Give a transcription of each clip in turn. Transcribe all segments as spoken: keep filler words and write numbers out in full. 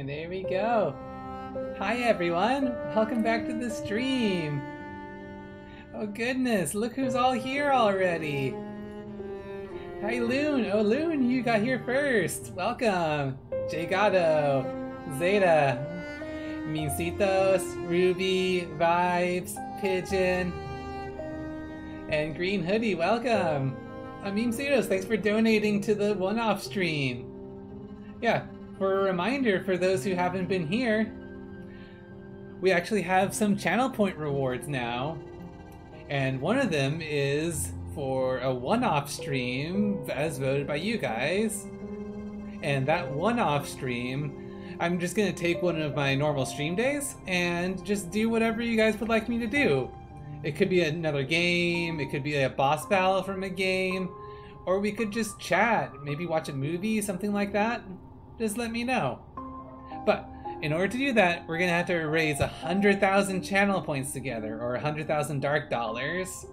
And there we go. Hi everyone, welcome back to the stream. Oh goodness, look who's all here already. Hi Loon, oh Loon, you got here first. Welcome. Jay Gatto, Zeta, Mincitos, Ruby, Vibes, Pigeon, and Green Hoodie, welcome. Uh, Mincitos, thanks for donating to the one-off stream. Yeah, for a reminder for those who haven't been here, we actually have some channel point rewards now. And one of them is for a one-off stream as voted by you guys. And that one-off stream, I'm just gonna take one of my normal stream days and just do whatever you guys would like me to do. It could be another game, it could be a boss battle from a game, or we could just chat, maybe watch a movie, something like that. Just let me know. But in order to do that, we're gonna have to raise a hundred thousand channel points together, or a hundred thousand dark dollars.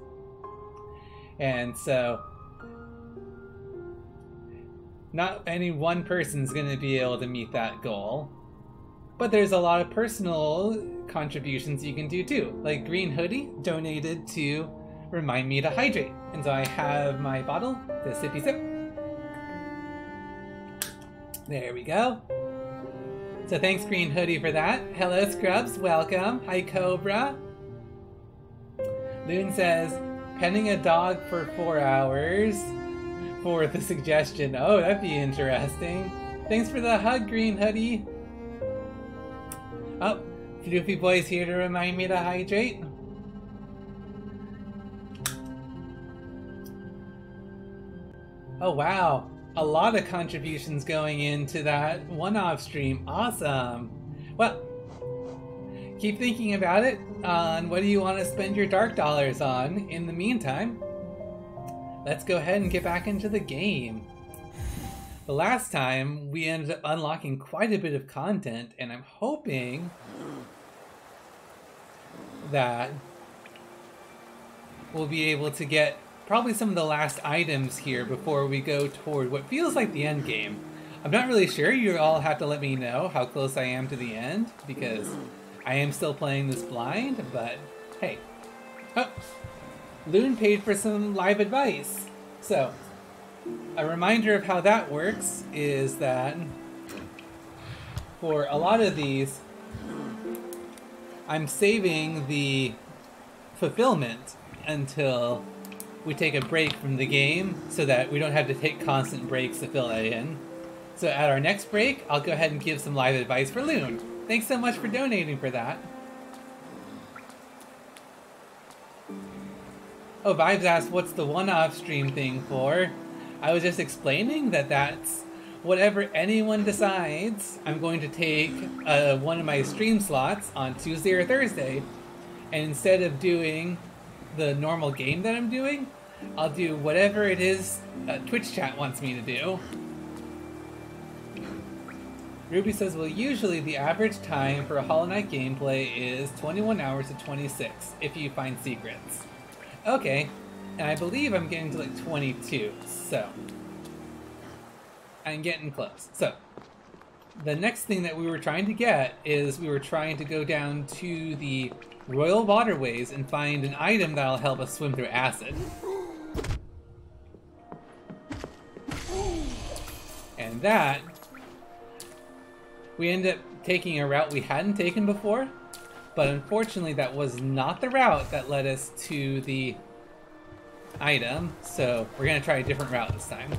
And so not any one person's going to be able to meet that goal, but there's a lot of personal contributions you can do too. Like Green Hoodie donated to remind me to hydrate, and so I have my bottle to sippy sip. There we go. So thanks Green Hoodie for that. Hello Scrubs, welcome. Hi Cobra. Loon says, penning a dog for four hours. For the suggestion. Oh, that'd be interesting. Thanks for the hug, Green Hoodie. Oh, Floofy Boy's here to remind me to hydrate. Oh wow, a lot of contributions going into that one-off stream. Awesome. Well, keep thinking about it on what do you want to spend your dark dollars on. In the meantime, let's go ahead and get back into the game. The last time we ended up unlocking quite a bit of content, and I'm hoping that we'll be able to get probably some of the last items here before we go toward what feels like the end game. I'm not really sure. You all have to let me know how close I am to the end, because I am still playing this blind, but hey. Oh. Loon paid for some live advice. So, a reminder of how that works is that for a lot of these, I'm saving the fulfillment until we take a break from the game so that we don't have to take constant breaks to fill that in. So at our next break, I'll go ahead and give some live advice for Loon. Thanks so much for donating for that. Oh, Vibes asked, what's the one-off stream thing for? I was just explaining that that's whatever anyone decides. I'm going to take uh, one of my stream slots on Tuesday or Thursday, and instead of doing the normal game that I'm doing, I'll do whatever it is uh, Twitch chat wants me to do. Ruby says, well, usually the average time for a Hollow Knight gameplay is twenty-one hours to twenty-six if you find secrets. Okay, and I believe I'm getting to like twenty-two, so I'm getting close. So the next thing that we were trying to get is we were trying to go down to the Royal Waterways and find an item that'll help us swim through acid. And that, we ended up taking a route we hadn't taken before. But unfortunately, that was not the route that led us to the item, so we're gonna try a different route this time.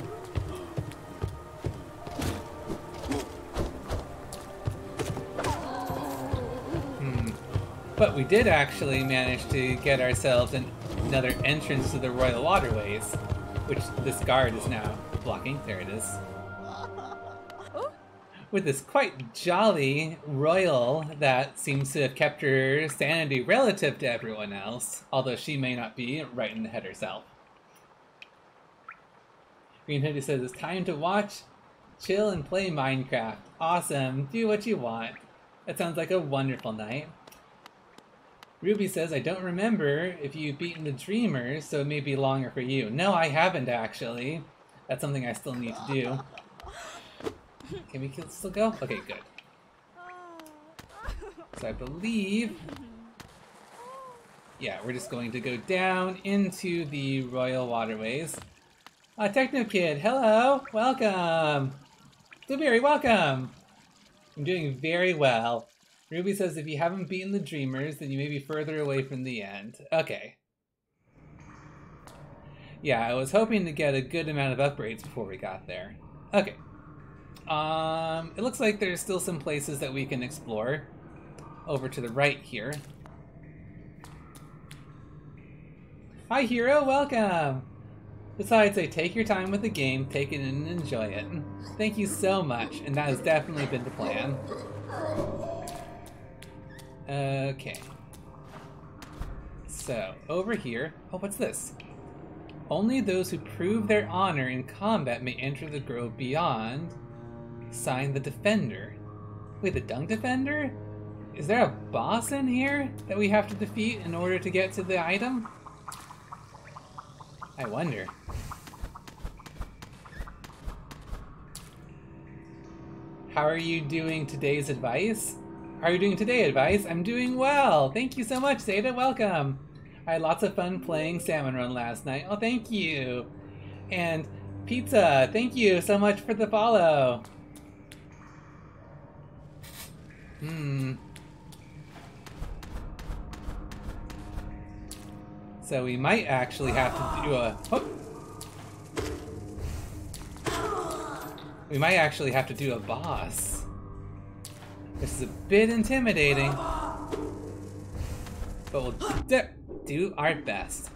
Hmm. But we did actually manage to get ourselves an another entrance to the Royal Waterways, which this guard is now blocking. There it is. With this quite jolly royal that seems to have kept her sanity relative to everyone else, although she may not be right in the head herself. Green Hoodie says, it's time to watch, chill, and play Minecraft. Awesome. Do what you want. That sounds like a wonderful night. Ruby says, I don't remember if you've beaten the Dreamers, so it may be longer for you. No, I haven't, actually. That's something I still need to do. Can we still go? Okay, good. because I believe... Yeah, we're just going to go down into the Royal Waterways. Uh, Technokid, hello! Welcome! Blueberry, welcome! I'm doing very well. Ruby says if you haven't beaten the Dreamers, then you may be further away from the end. Okay. Yeah, I was hoping to get a good amount of upgrades before we got there. Okay. Um, it looks like there's still some places that we can explore. Over to the right here. Hi, Hero, welcome! Besides, I take your time with the game, take it in and enjoy it. Thank you so much, and that has definitely been the plan. Okay. So, over here... Oh, what's this? Only those who prove their honor in combat may enter the grove beyond. Sign the Defender. Wait, the Dung Defender? Is there a boss in here that we have to defeat in order to get to the item? I wonder. How are you doing today's advice? How are you doing today, advice? I'm doing well! Thank you so much, Zeta, welcome! I had lots of fun playing Salmon Run last night. Oh, thank you. And Pizza, thank you so much for the follow. Hmm. So we might actually have to do a... Oh. We might actually have to do a boss. This is a bit intimidating. But we'll dip. Do our best.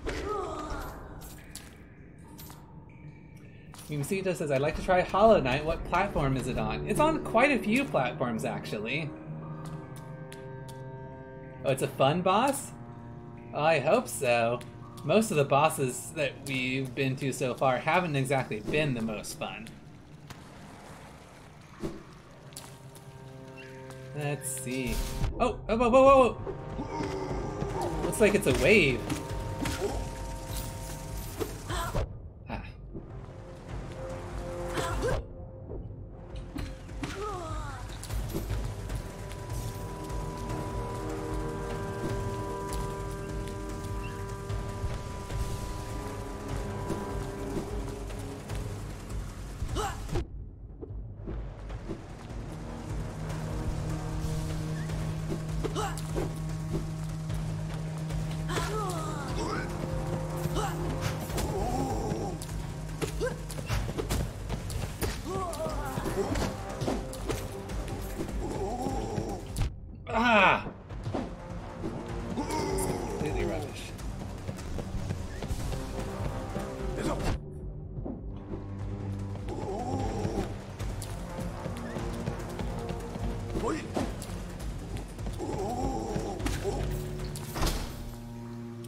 Mimsito says, I'd like to try Hollow Knight. What platform is it on? It's on quite a few platforms, actually. Oh, it's a fun boss? Oh, I hope so. Most of the bosses that we've been to so far haven't exactly been the most fun. Let's see. Oh, oh, whoa, whoa, whoa! Looks like it's a wave. Ah.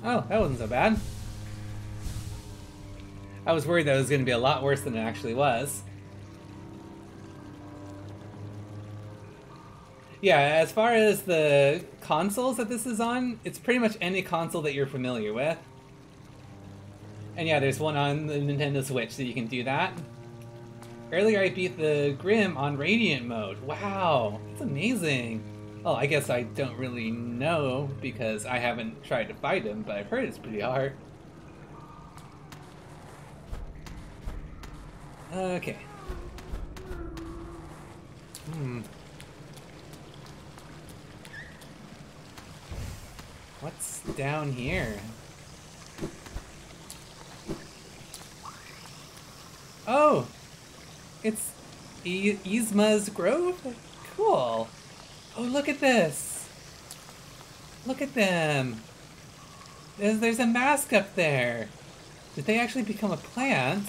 Oh, that wasn't so bad. I was worried that it was going to be a lot worse than it actually was. Yeah, as far as the consoles that this is on, it's pretty much any console that you're familiar with. And yeah, there's one on the Nintendo Switch that you can do that. Earlier I beat the Grimm on Radiant mode. Wow, that's amazing. Oh, I guess I don't really know because I haven't tried to fight him, but I've heard it's pretty hard. Okay. Hmm. What's down here? Oh! It's I- Yzma's Grove? Cool! Oh, look at this! Look at them! There's, there's a mask up there! Did they actually become a plant?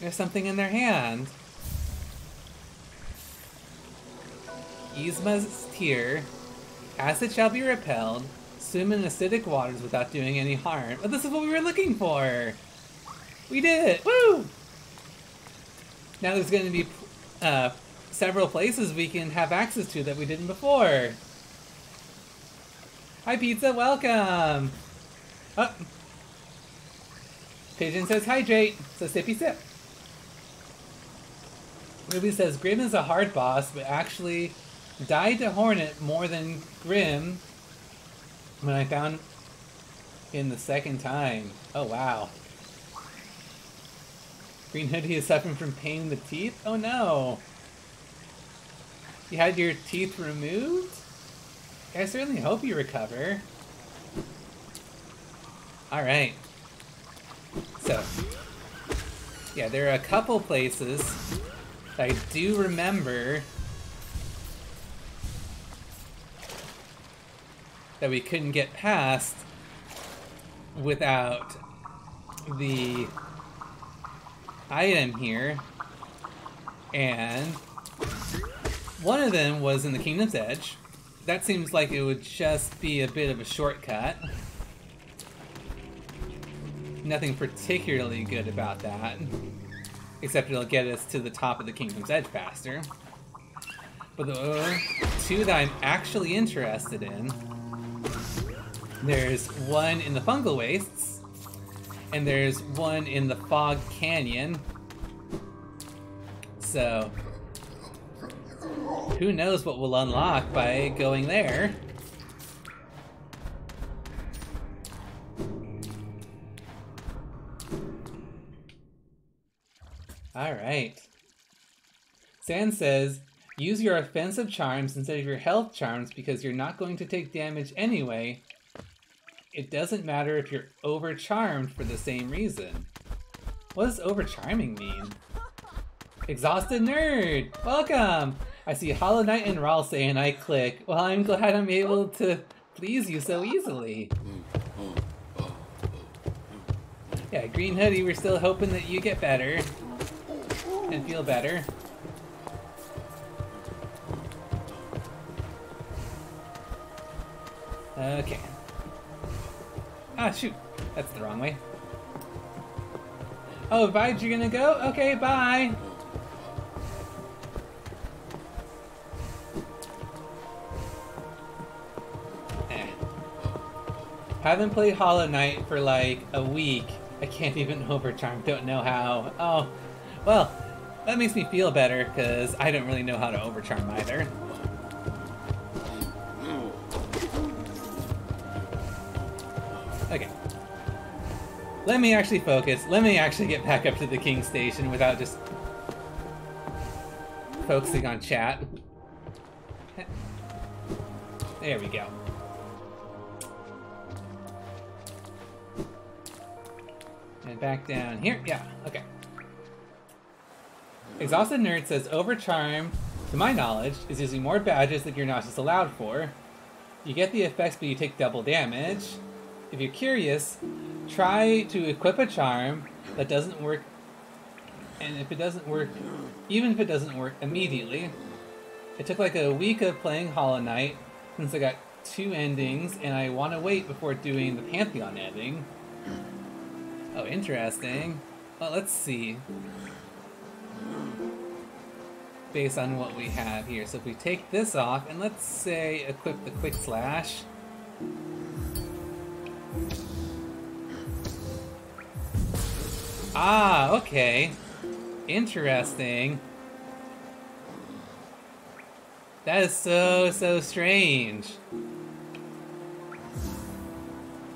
There's something in their hand. Yzma's tear. Acid shall be repelled. Swim in acidic waters without doing any harm. Oh, this is what we were looking for! We did it! Woo! Now there's going to be... Uh, several places we can have access to that we didn't before. Hi, Pizza, welcome! Oh. Pigeon says hydrate, so sippy sip. Ruby says Grimm is a hard boss, but actually died to Hornet more than Grimm when I found in the second time. Oh, wow. Green Hoodie is suffering from pain in the teeth? Oh, no. You had your teeth removed? I certainly hope you recover. Alright. So, yeah, there are a couple places that I do remember that we couldn't get past without the item here, and one of them was in the Kingdom's Edge. That seems like it would just be a bit of a shortcut. Nothing particularly good about that, except it'll get us to the top of the Kingdom's Edge faster. But the two that I'm actually interested in, there's one in the Fungal Wastes, and there's one in the Fog Canyon. So, who knows what we'll unlock by going there. Alright. San says, use your offensive charms instead of your health charms because you're not going to take damage anyway. It doesn't matter if you're overcharmed for the same reason. What does overcharming mean? Exhausted Nerd! Welcome! I see Hollow Knight and Ralsei and I click. Well, I'm glad I'm able to please you so easily. Yeah, Green Hoodie, we're still hoping that you get better. And feel better. Okay. Ah, shoot. That's the wrong way. Oh, Vide, you're gonna go? Okay, bye! Eh. Haven't played Hollow Knight for like a week. I can't even overcharm. Don't know how. Oh, well, that makes me feel better because I don't really know how to overcharm either. Let me actually focus. Let me actually get back up to the King Station without just focusing on chat. There we go. And back down here. Yeah, okay. Exhausted Nerd says, overcharm, to my knowledge, is using more badges than you're not just allowed for. You get the effects, but you take double damage. If you're curious, try to equip a charm that doesn't work, and if it doesn't work, even if it doesn't work immediately. It took like a week of playing Hollow Knight since I got two endings, and I want to wait before doing the Pantheon ending. Oh, interesting. Well, let's see. Based on what we have here. So if we take this off, and let's say equip the Quick Slash. Ah, okay. Interesting. That is so, so strange.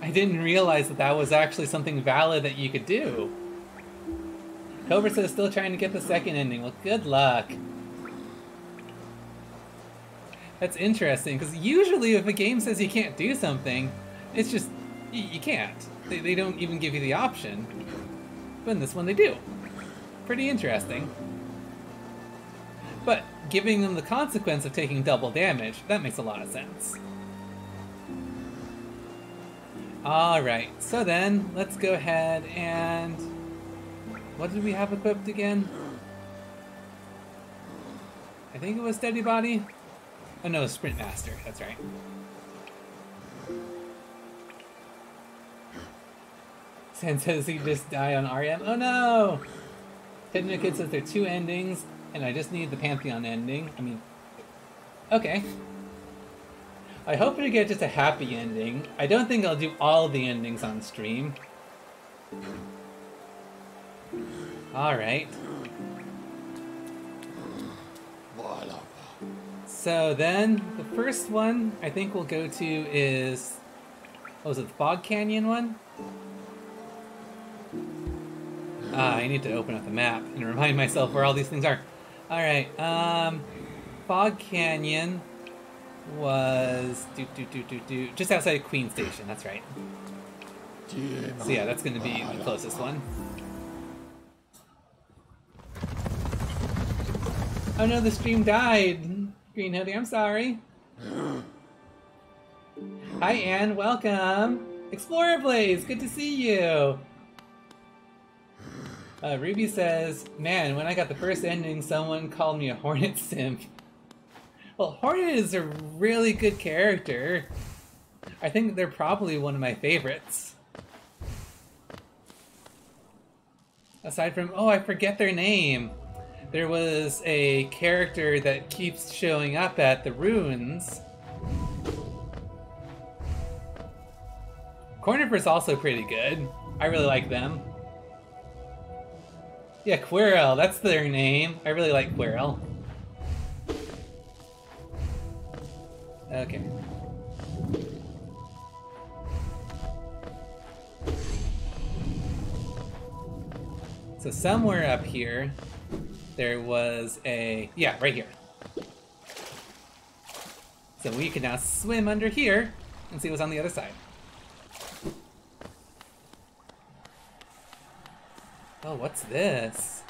I didn't realize that that was actually something valid that you could do. Cobra says still trying to get the second ending. Well, good luck. That's interesting, because usually if a game says you can't do something, it's just, you, you can't. They, they don't even give you the option. But in this one they do. Pretty interesting. But giving them the consequence of taking double damage, that makes a lot of sense. Alright, so then, let's go ahead and... What did we have equipped again? I think it was Steady Body? Oh no, Sprint Master, that's right. And says he just died on R E M. Oh no! Hidden Kid says there are two endings, and I just need the Pantheon ending. I mean, okay. I hope to get just a happy ending. I don't think I'll do all the endings on stream. Alright. So then the first one I think we'll go to is, what was it, the Fog Canyon one? Ah, I need to open up the map and remind myself where all these things are. Alright, um, Fog Canyon was do, do, do, do, do, just outside of Queen's Station, that's right. So yeah, that's going to be the closest one. Oh no, the stream died! Green Hoodie, I'm sorry. Hi Anne, welcome! Explorer Blaze, good to see you! Uh, Ruby says, man, when I got the first ending, someone called me a Hornet simp. Well, Hornet is a really good character. I think they're probably one of my favorites. Aside from, oh, I forget their name. There was a character that keeps showing up at the ruins. Cornifer's also pretty good. I really like them. Yeah, Quirrell, that's their name. I really like Quirrell. Okay. So somewhere up here, there was a... yeah, right here. So we can now swim under here and see what's on the other side. Oh, what's this?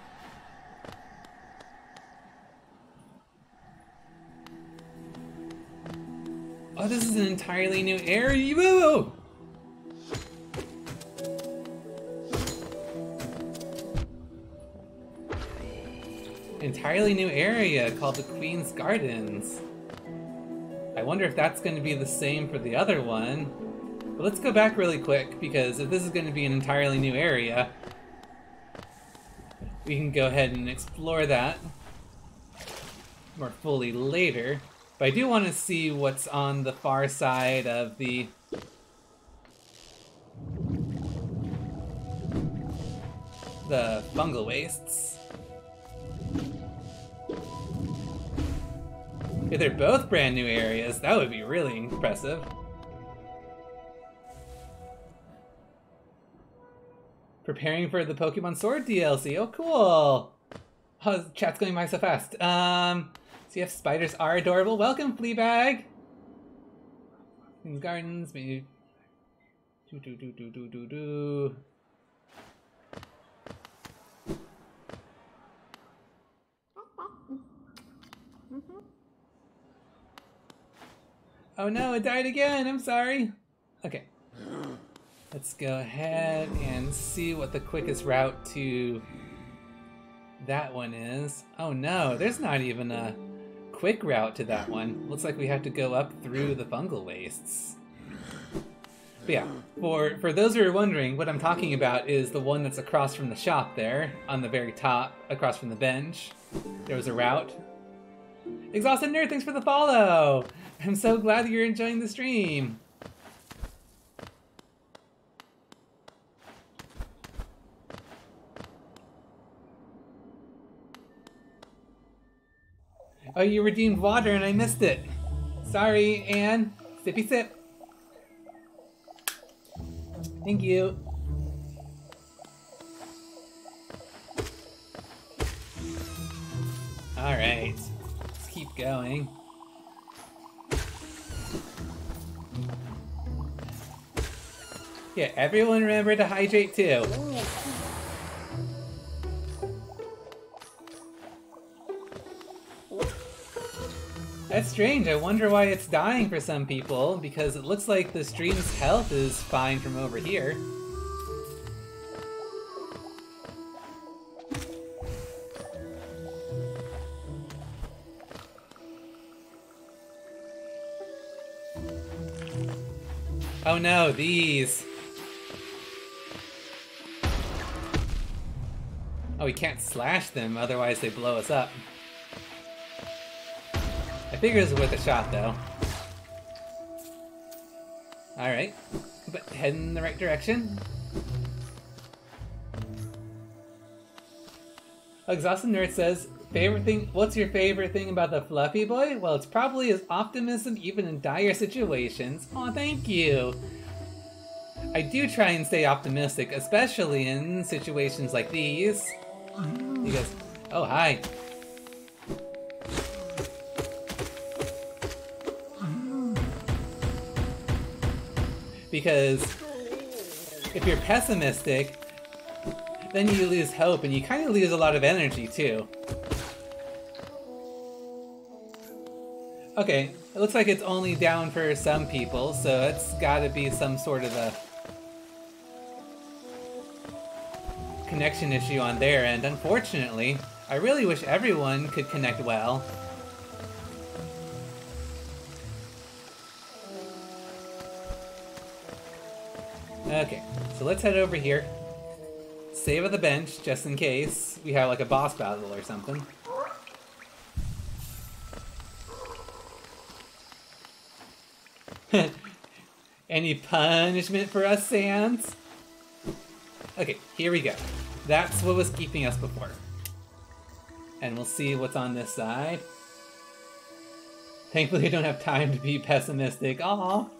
Oh, this is an entirely new area. Whoa! Entirely new area called the Queen's Gardens. I wonder if that's going to be the same for the other one. But let's go back really quick, because if this is going to be an entirely new area, we can go ahead and explore that more fully later, but I do want to see what's on the far side of the... the fungal wastes. If they're both brand new areas, that would be really impressive. Preparing for the Pokemon Sword D L C. Oh, cool! Oh, chat's going by so fast. Um, so you have spiders are adorable. Welcome, Fleabag! Queen's Gardens, maybe... Do, do, do, do, do, do, do. Oh no, it died again! I'm sorry! Okay. Let's go ahead and see what the quickest route to that one is. Oh no, there's not even a quick route to that one. Looks like we have to go up through the fungal wastes. But yeah, for, for those who are wondering, what I'm talking about is the one that's across from the shop there, on the very top, across from the bench. There was a route. Exhausted Nerd, thanks for the follow! I'm so glad that you're enjoying the stream! Oh, you redeemed water and I missed it. Sorry, Anne. Sippy sip. Thank you. Alright. Let's keep going. Yeah, everyone remember to hydrate too. That's strange, I wonder why it's dying for some people, because it looks like the stream's health is fine from over here. Oh no, these! Oh, we can't slash them, otherwise they blow us up. Figures with a shot, though. Alright, but head in the right direction. Exhausted Nerd says, Favorite thing? What's your favorite thing about the Fluffy Boy? Well, it's probably his optimism even in dire situations. Aw, thank you! I do try and stay optimistic, especially in situations like these. He goes, oh, hi. Because if you're pessimistic, then you lose hope and you kind of lose a lot of energy too. Okay, it looks like it's only down for some people, so it's gotta be some sort of a connection issue on their end, unfortunately. I really wish everyone could connect well. Okay, so let's head over here. Save at the bench, just in case we have like a boss battle or something. Any punishment for us, Sans? Okay, here we go. That's what was keeping us before. And we'll see what's on this side. Thankfully, I don't have time to be pessimistic. Aww.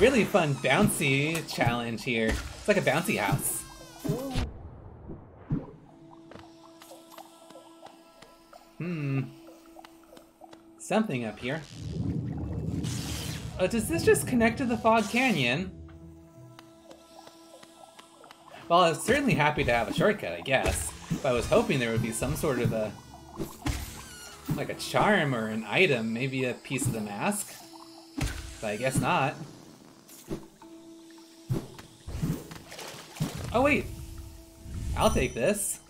Really fun bouncy challenge here. It's like a bouncy house. Hmm. Something up here. Oh, does this just connect to the Fog Canyon? Well, I was certainly happy to have a shortcut, I guess. But I was hoping there would be some sort of a... like a charm or an item, maybe a piece of the mask. But I guess not. Oh wait, I'll take this.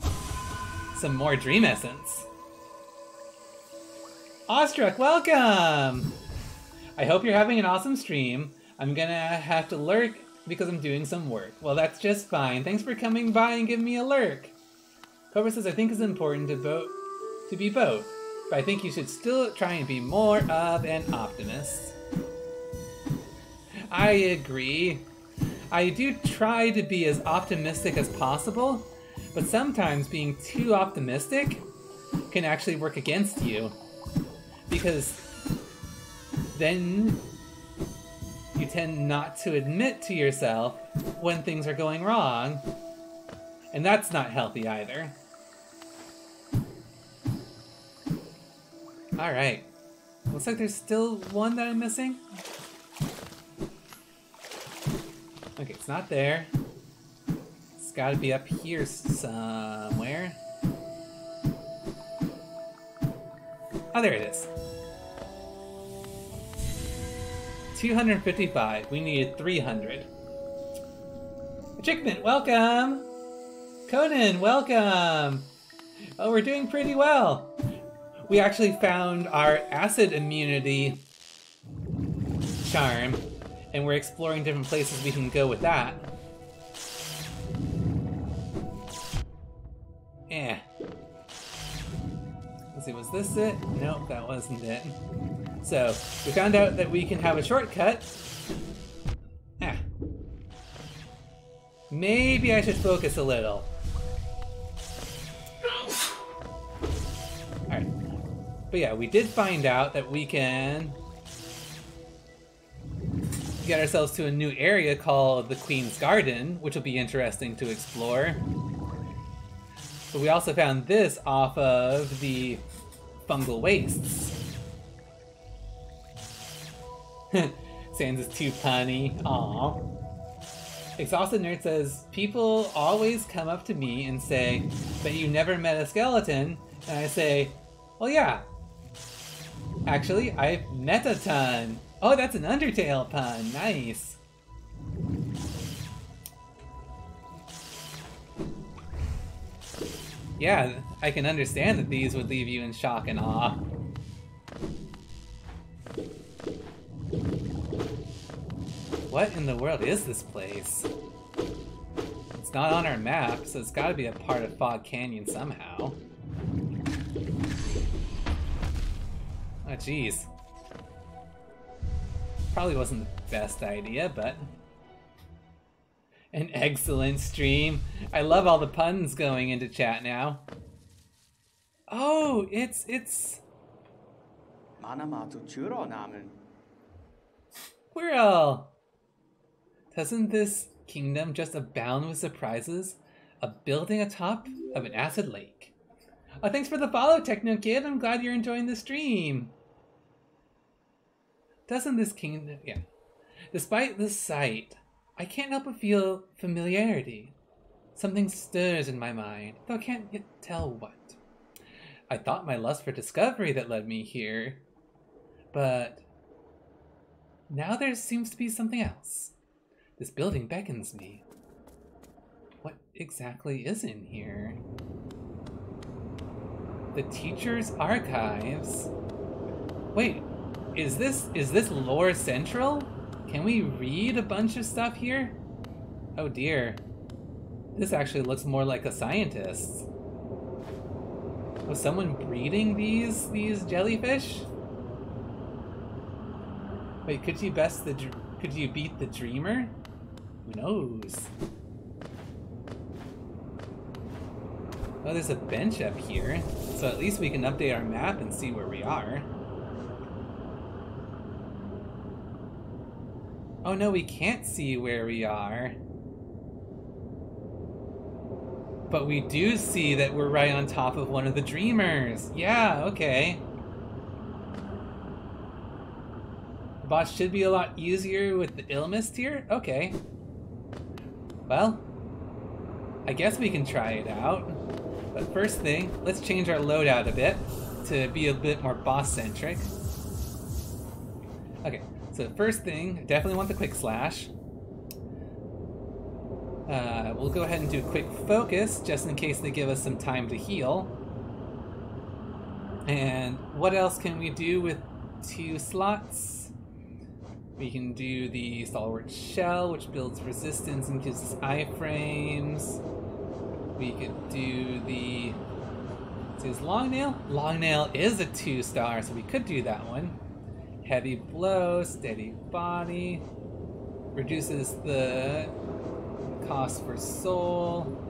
Some more dream essence. Awestruck, welcome! I hope you're having an awesome stream. I'm gonna have to lurk because I'm doing some work. Well, that's just fine. Thanks for coming by and giving me a lurk. Cobra says, I think it's important to, bo to be both, but I think you should still try and be more of an optimist. I agree. I do try to be as optimistic as possible, but sometimes being too optimistic can actually work against you, because then you tend not to admit to yourself when things are going wrong, and that's not healthy either. Alright, looks like there's still one that I'm missing. Okay, it's not there. It's gotta be up here somewhere. Oh, there it is. two hundred fifty-five. We needed three hundred. Chickman, welcome! Conan, welcome! Oh, we're doing pretty well. We actually found our acid immunity charm. And we're exploring different places we can go with that. Eh. Let's see, was this it? Nope, that wasn't it. So, we found out that we can have a shortcut. Eh. Maybe I should focus a little. Alright. But yeah, we did find out that we can... get ourselves to a new area called the Queen's Garden, which will be interesting to explore. But we also found this off of the Fungal Wastes. Sans is too punny. Aww. Exhausted Nerd says, people always come up to me and say, but you never met a skeleton. And I say, well, yeah. Actually, I've met a ton. Oh, that's an Undertale pun. Nice. Yeah, I can understand that these would leave you in shock and awe. What in the world is this place? It's not on our map, so it's gotta be a part of Fog Canyon somehow. Oh, jeez. Probably wasn't the best idea, but An excellent stream. I love all the puns going into chat now. Oh, it's it's Manamatu Churo Namen. Quirrell! Doesn't this kingdom just abound with surprises? A building atop of an acid lake. Oh, thanks for the follow, Techno Kid. I'm glad you're enjoying the stream. Doesn't this kingdom... Yeah. Despite the sight, I can't help but feel familiarity. Something stirs in my mind, though I can't yet tell what. I thought my lust for discovery that led me here, but now there seems to be something else. This building beckons me. What exactly is in here? The Teacher's Archives? Wait, is this, is this lore central? Can we read a bunch of stuff here? Oh dear. This actually looks more like a scientist. Was someone breeding these these jellyfish? Wait, could you best the could you beat the dreamer? Who knows? Oh, there's a bench up here, so at least we can update our map and see where we are. Oh no, we can't see where we are. But we do see that we're right on top of one of the dreamers. Yeah, okay. The boss should be a lot easier with the Illmist here? Okay. Well, I guess we can try it out. But first thing, let's change our loadout a bit to be a bit more boss-centric. Okay, so first thing, definitely want the Quick Slash. Uh, we'll go ahead and do a quick focus, just in case they give us some time to heal. And what else can we do with two slots? We can do the Stalwart Shell, which builds resistance and gives us iframes. We could do the... Is this Longnail? Longnail is a two-star, so we could do that one. Heavy Blow, Steady Body, reduces the... cost for soul.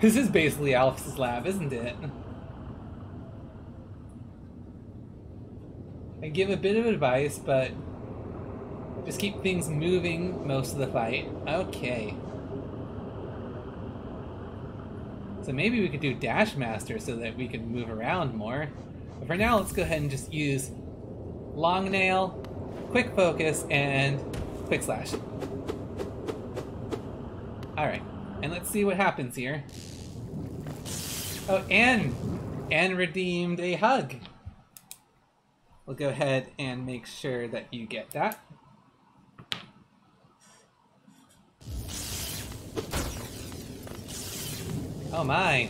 This is basically Alph's lab, isn't it? I give a bit of advice, but just keep things moving most of the fight. Okay. So maybe we could do Dash Master so that we can move around more. But for now, let's go ahead and just use Long Nail, Quick Focus, and Quick Slash. Alright, and let's see what happens here. Oh, and and redeemed a hug. We'll go ahead and make sure that you get that. Oh my.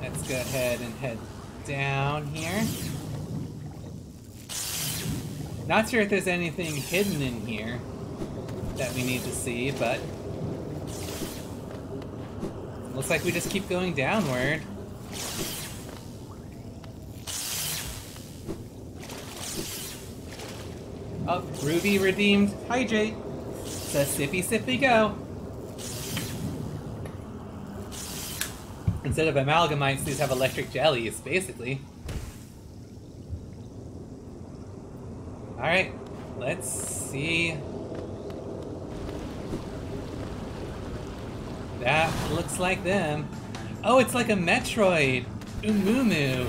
Let's go ahead and head down here. Not sure if there's anything hidden in here that we need to see, but looks like we just keep going downward. Oh, Ruby redeemed Hydrate. So sippy sippy go. Instead of amalgamites, these have electric jellies, basically. Alright, let's see. That looks like them. Oh, it's like a Metroid! Uumuu!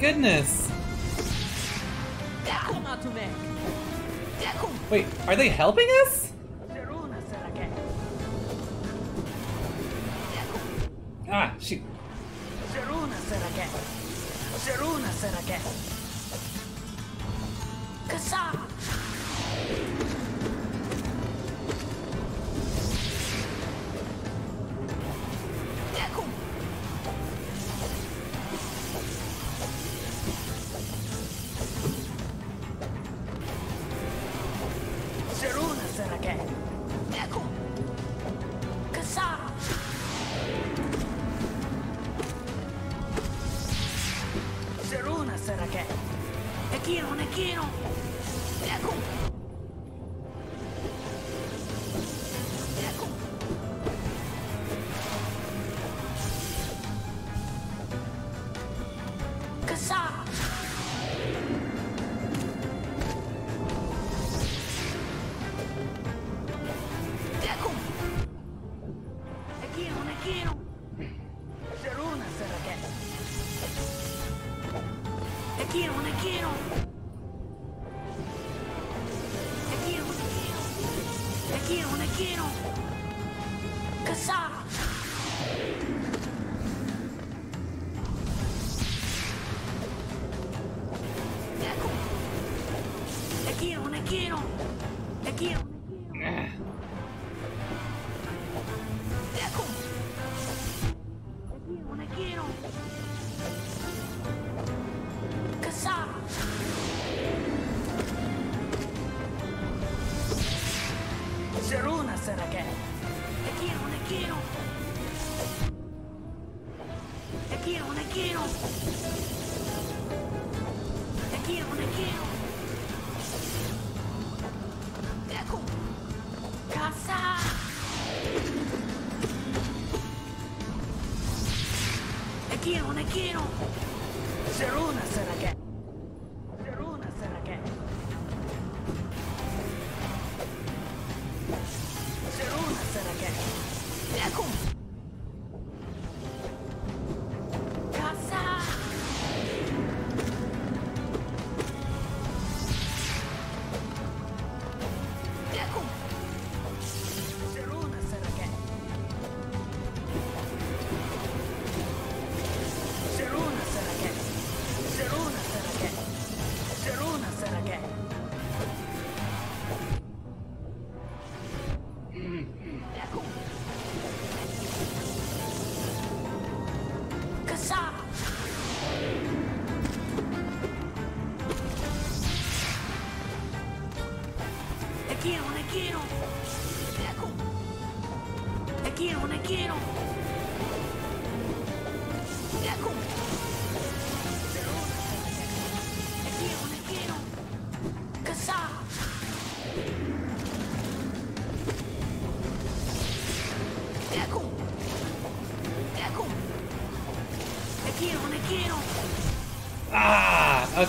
Goodness. Wait, are they helping us? Ah, shoot. quiero, me quiero.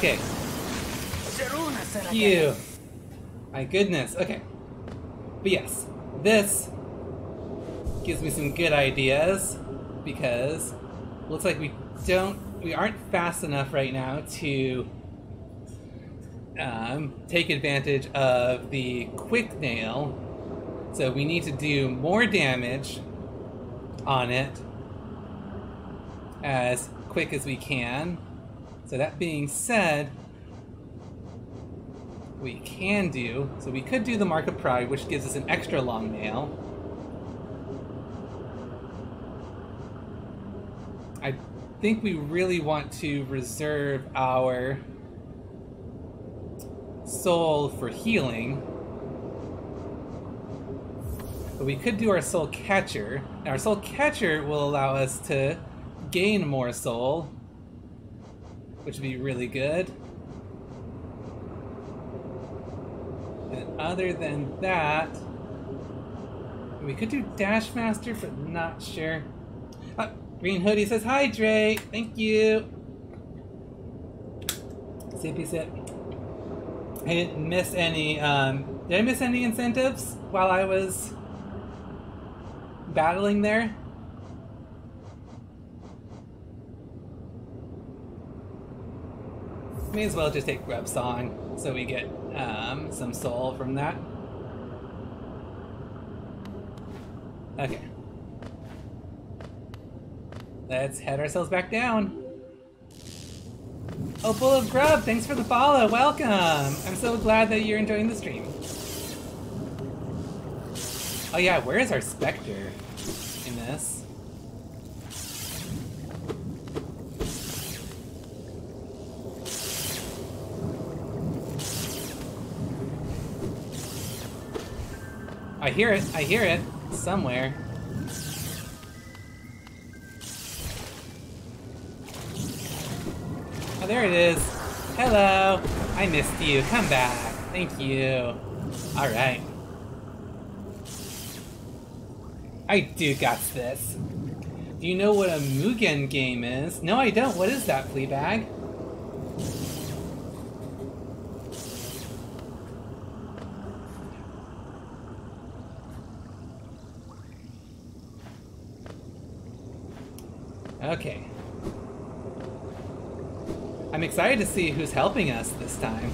Okay. Phew. My goodness. Okay. But yes, this gives me some good ideas because looks like we don't, we aren't fast enough right now to um, take advantage of the quick nail. So we need to do more damage on it as quick as we can. So that being said, we can do, so we could do the Mark of Pride, which gives us an extra long nail. I think we really want to reserve our soul for healing. But we could do our soul catcher. Now our soul catcher will allow us to gain more soul, which would be really good. And other than that, we could do Dash Master, but not sure. Oh, Green Hoodie says, hi, Dre. Thank you. Sippy sip. I didn't miss any, um, did I miss any incentives while I was battling there? May as well just take Grub Song, so we get um, some soul from that. Okay. Let's head ourselves back down. Opal of Grub, thanks for the follow, welcome! I'm so glad that you're enjoying the stream. Oh yeah, where is our Spectre in this? I hear it, I hear it, somewhere. Oh, there it is. Hello. I missed you. Come back. Thank you. Alright. I do got this. Do you know what a Mugen game is? No, I don't. What is that, Fleabag? Okay. I'm excited to see who's helping us this time.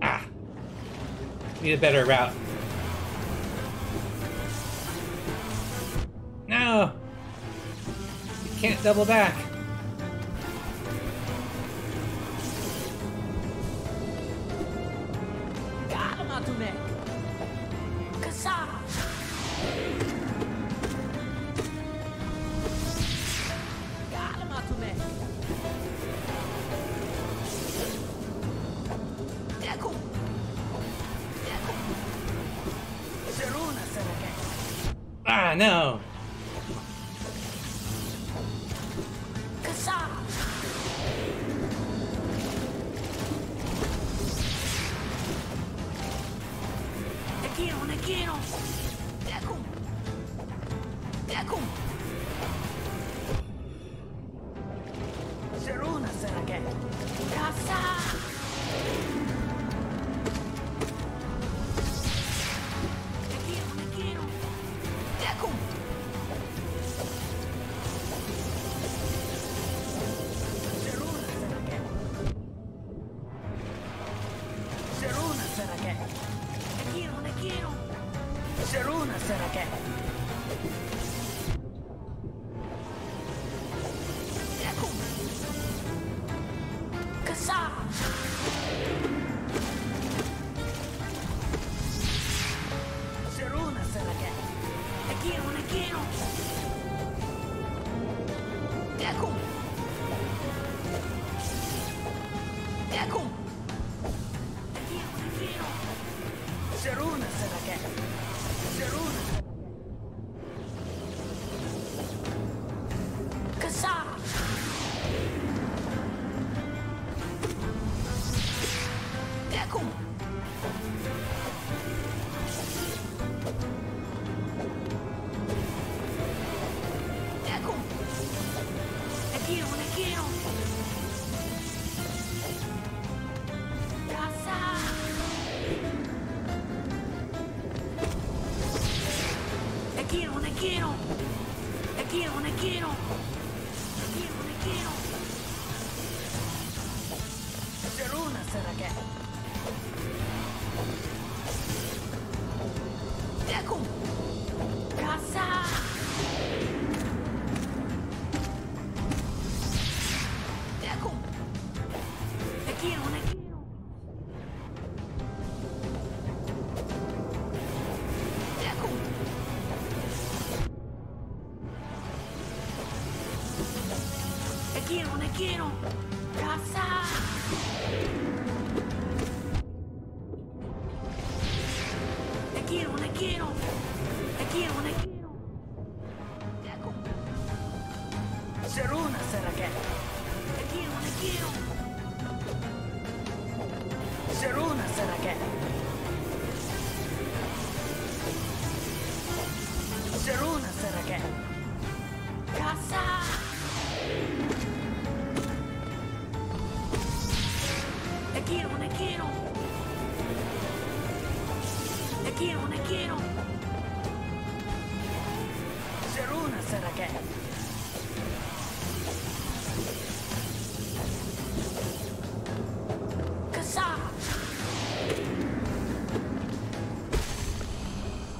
Ah! Need a better route. No! You can't double back. No.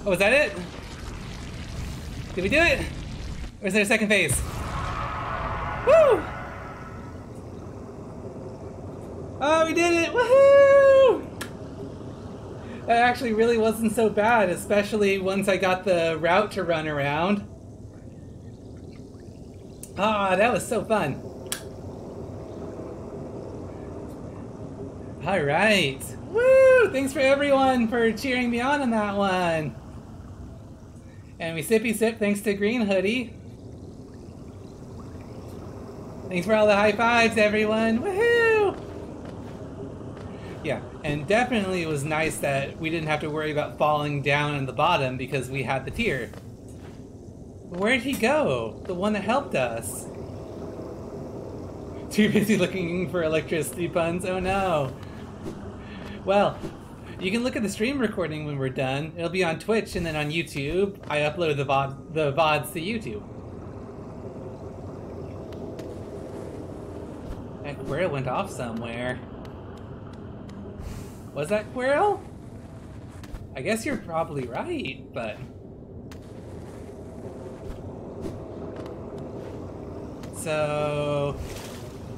Was that it? Did we do it? Or is there a second phase? Woo! Oh, we did it! Woohoo! That actually really wasn't so bad, especially once I got the route to run around. Ah, oh, that was so fun. All right. Woo! Thanks for everyone for cheering me on on that one. And we sippy sip thanks to Green Hoodie. Thanks for all the high fives, everyone. Woohoo! Yeah, and definitely it was nice that we didn't have to worry about falling down in the bottom because we had the tier. Where'd he go? The one that helped us. Too busy looking for electricity puns? Oh no. Well, you can look at the stream recording when we're done. It'll be on Twitch and then on YouTube. I upload the, vod the V O Ds to YouTube. That Quirrell went off somewhere. Was that Quirrell? I guess you're probably right, but... So...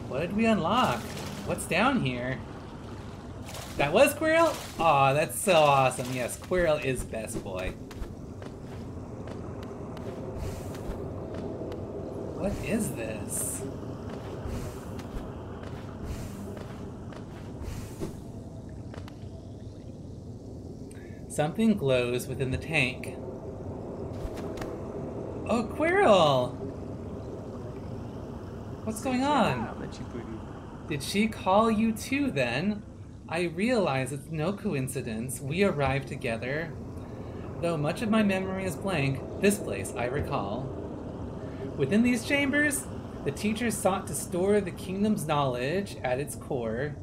What did we unlock? What's down here? That was Quirrell? Aw, that's so awesome. Yes, Quirrell is best boy. What is this? Something glows within the tank. Oh, Quirrell! What's going on? Did she call you too, then? I realize it's no coincidence we arrived together. Though much of my memory is blank, this place I recall. Within these chambers, the teacher sought to store the kingdom's knowledge at its core,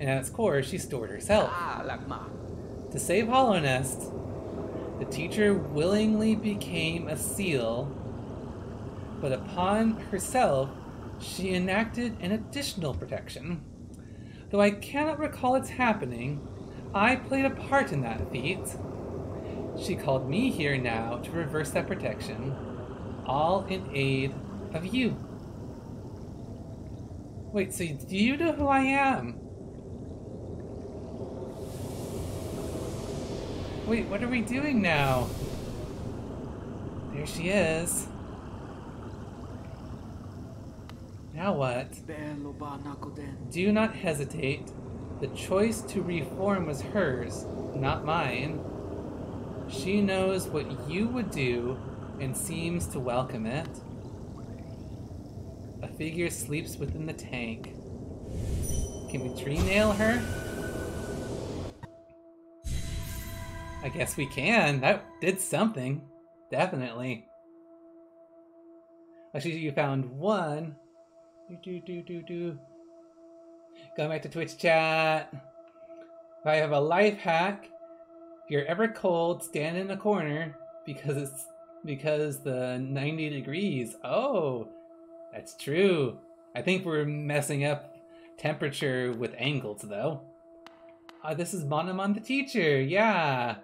and at its core she stored herself. To save Hollow Nest, the teacher willingly became a seal, but upon herself, she enacted an additional protection. Though I cannot recall its happening, I played a part in that feat. She called me here now to reverse that protection, all in aid of you. Wait, so do you know who I am? Wait, what are we doing now? There she is. Now what? Do not hesitate. The choice to reform was hers, not mine. She knows what you would do and seems to welcome it. A figure sleeps within the tank. Can we tree nail her? I guess we can. That did something. Definitely. Actually, you found one. Do, do, do, do, do. Going back to Twitch chat. If I have a life hack, if you're ever cold, stand in a corner because it's because the ninety degrees. Oh, that's true. I think we're messing up temperature with angles, though. Uh, this is Monomon the teacher. Yeah.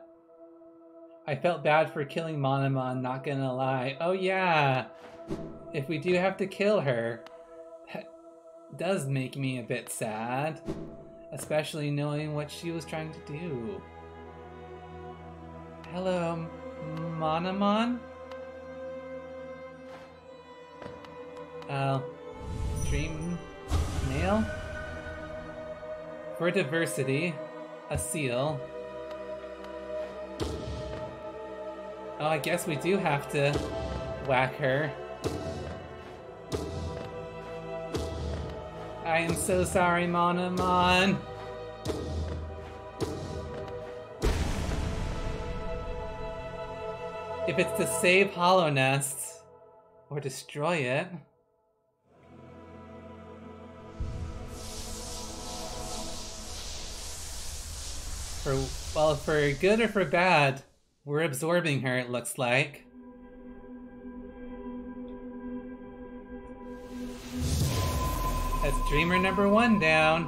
I felt bad for killing Monomon, not gonna lie. Oh yeah, if we do have to kill her, that does make me a bit sad, especially knowing what she was trying to do. Hello, Monomon? Uh, dream nail? For diversity, a seal. Oh, I guess we do have to whack her. I am so sorry, Monomon. If it's to save Hollow Nest or destroy it. For, well, for good or for bad, we're absorbing her, it looks like. That's dreamer number one down.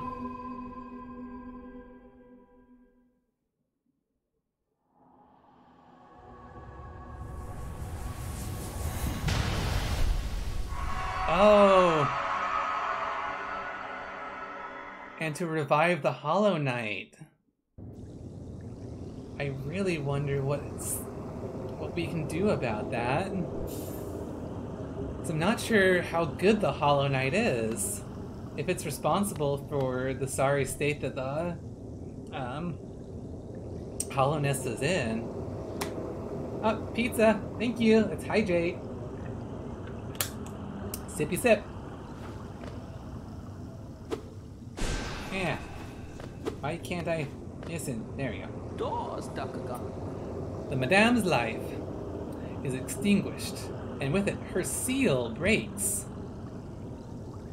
Oh! And to revive the Hollow Knight. I really wonder what it's, what we can do about that. So I'm not sure how good the Hollow Knight is. If it's responsible for the sorry state that the um, Hollow Nest is in. Oh, pizza. Thank you. Let's hydrate. Sippy sip. Yeah. Why can't I... Listen, there we go. The Madame's life is extinguished, and with it, her seal breaks.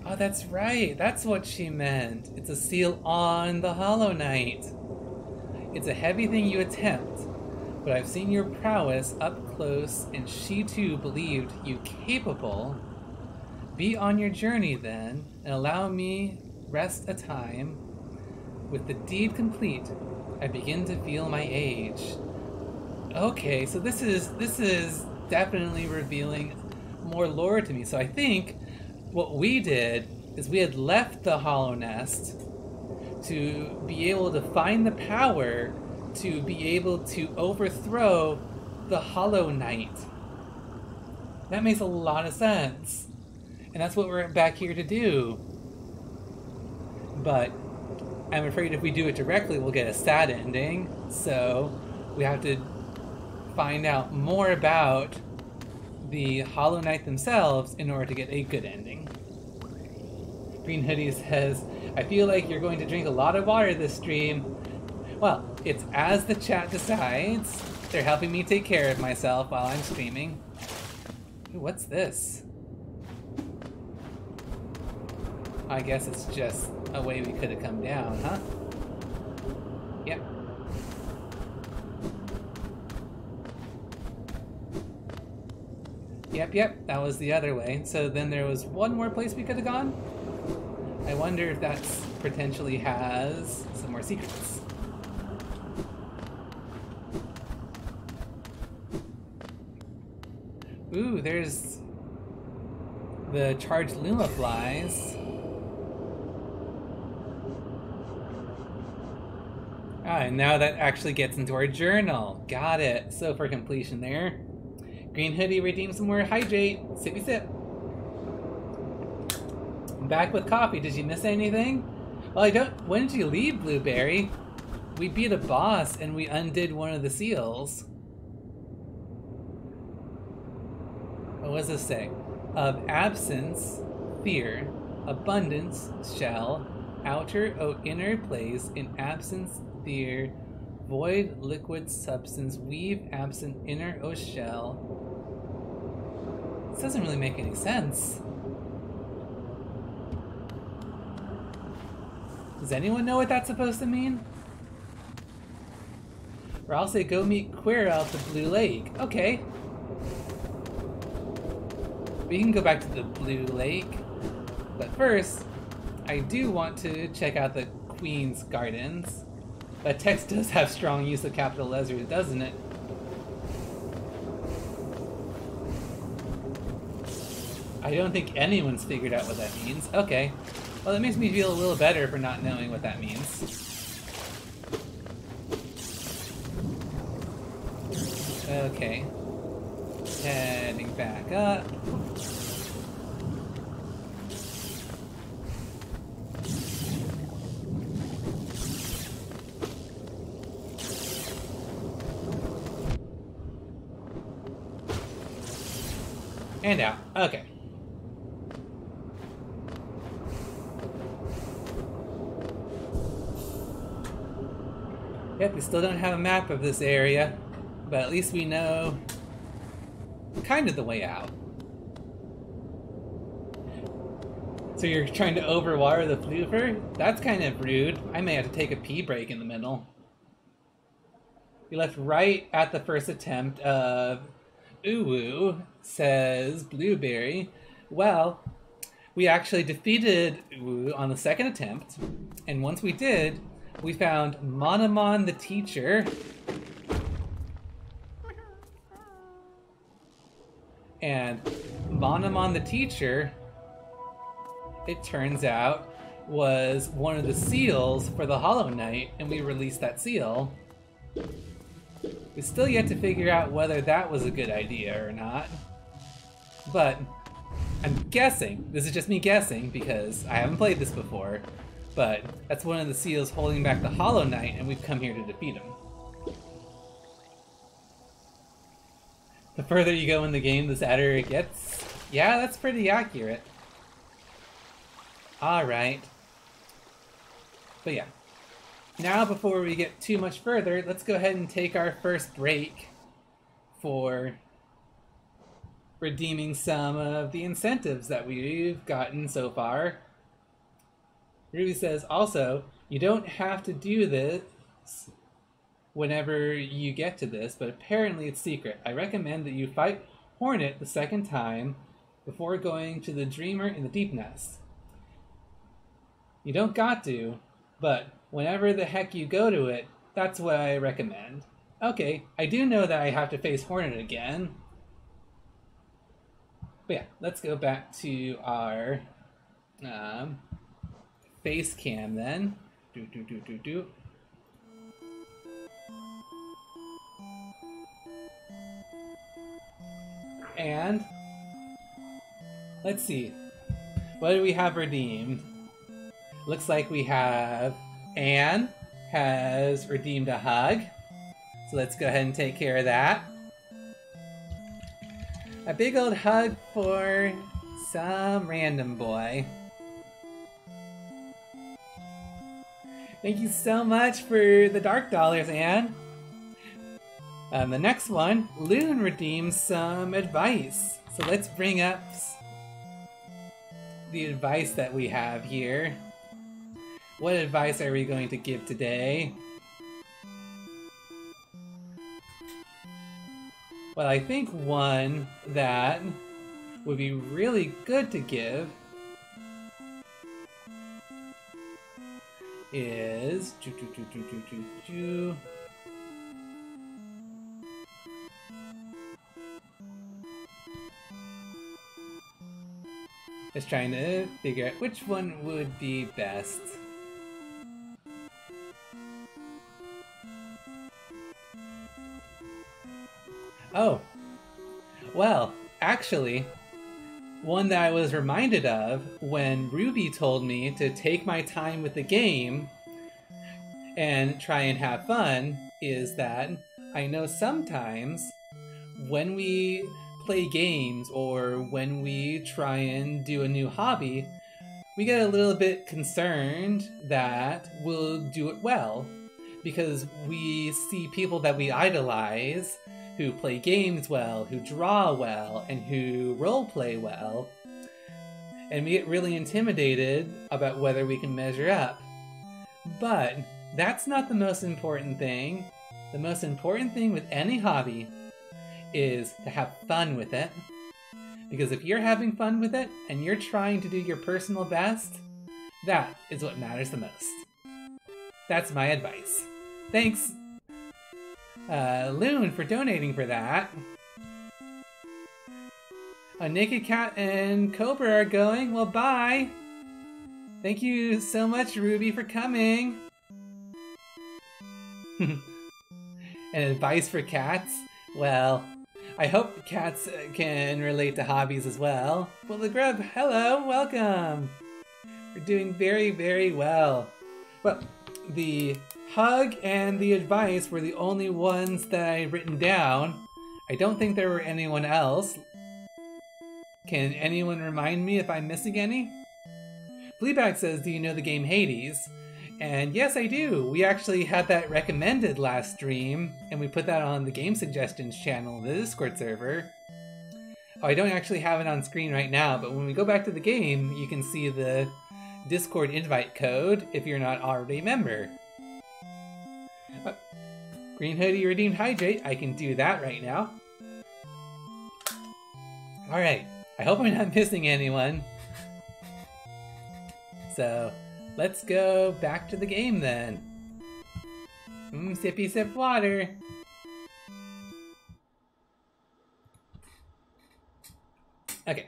Oh, that's right. That's what she meant. It's a seal on the Hollow Knight. It's a heavy thing you attempt, but I've seen your prowess up close, and she too believed you capable. Be on your journey then, and allow me rest a time. With the deed complete, I begin to feel my age. Okay, so this is this is definitely revealing more lore to me. So I think what we did is we had left the Hollow Nest to be able to find the power to be able to overthrow the Hollow Knight. That makes a lot of sense. And that's what we're back here to do. But I'm afraid if we do it directly, we'll get a sad ending. So we have to find out more about the Hollow Knight themselves in order to get a good ending. Green Hoodie says, I feel like you're going to drink a lot of water this stream. Well, it's as the chat decides. They're helping me take care of myself while I'm streaming. Ooh, what's this? I guess it's just a way we could have come down, huh? Yep. Yep, yep, that was the other way. So then there was one more place we could have gone? I wonder if that potentially has some more secrets. Ooh, there's the charged Luma flies. Ah, and now that actually gets into our journal. Got it. So for completion there. Green Hoodie, redeem some more hydrate. Sippy sip. I'm back with coffee. Did you miss anything? Well, I don't... When did you leave, Blueberry? We beat a boss and we undid one of the seals. What does this say? Of absence, fear, abundance, shell, outer or inner place, in absence, fear, void, liquid, substance, weave, absent, inner, or shell. This doesn't really make any sense. Does anyone know what that's supposed to mean? Ralsei, go meet Quirrell at the Blue Lake. Okay. We can go back to the Blue Lake, but first, I do want to check out the Queen's Gardens. That text does have strong use of capital letters, doesn't it? I don't think anyone's figured out what that means. Okay. Well, that makes me feel a little better for not knowing what that means. Okay. Heading back up. And out. Okay. Yep, we still don't have a map of this area, but at least we know kind of the way out. So you're trying to overwater the floofer? That's kind of rude. I may have to take a pee break in the middle. We left right at the first attempt of... Uumuu, says Blueberry. Well, we actually defeated Uumuu on the second attempt, and once we did, we found Monomon the teacher, and Monomon the teacher, it turns out, was one of the seals for the Hollow Knight, and we released that seal. We still yet to figure out whether that was a good idea or not. But I'm guessing, this is just me guessing because I haven't played this before, but that's one of the seals holding back the Hollow Knight and we've come here to defeat him. The further you go in the game, the sadder it gets. Yeah, that's pretty accurate. Alright. But yeah. Now, before we get too much further, let's go ahead and take our first break for redeeming some of the incentives that we've gotten so far. Ruby says, also, you don't have to do this whenever you get to this, but apparently it's secret. I recommend that you fight Hornet the second time before going to the Dreamer in the Deepnest. You don't got to, but whenever the heck you go to it, that's what I recommend. Okay, I do know that I have to face Hornet again. But yeah, let's go back to our um, face cam then. Do, do, do, do, do. And let's see, what do we have redeemed? Looks like we have Anne has redeemed a hug, so let's go ahead and take care of that. A big old hug for some random boy. Thank you so much for the dark dollars, Anne. Um, the next one, Loon redeems some advice. So let's bring up the advice that we have here. What advice are we going to give today? Well, I think one that would be really good to give is... Just trying to figure out which one would be best. Oh, well, actually, one that I was reminded of when Ruby told me to take my time with the game and try and have fun is that I know sometimes when we play games or when we try and do a new hobby, we get a little bit concerned that we'll do it well because we see people that we idolize who play games well, who draw well, and who roleplay well, and we get really intimidated about whether we can measure up. But that's not the most important thing. The most important thing with any hobby is to have fun with it. Because if you're having fun with it and you're trying to do your personal best, that is what matters the most. That's my advice. Thanks, uh, Loon, for donating for that. A Naked Cat and Cobra are going. Well, bye. Thank you so much, Ruby, for coming. And advice for cats? Well, I hope cats can relate to hobbies as well. Well, the Grub, hello, welcome. We're doing very, very well. Well, the hug and the advice were the only ones that I written down. I don't think there were anyone else. Can anyone remind me if I'm missing any? Fleabag says, do you know the game Hades? And yes, I do. We actually had that recommended last stream, and we put that on the Game Suggestions channel in the Discord server. Oh, I don't actually have it on screen right now, but when we go back to the game, you can see the Discord invite code if you're not already a member. Oh, Green Hoodie redeemed Hydrate. I can do that right now. Alright, I hope I'm not missing anyone. So... let's go back to the game then. Mmm, sippy sip water. Okay.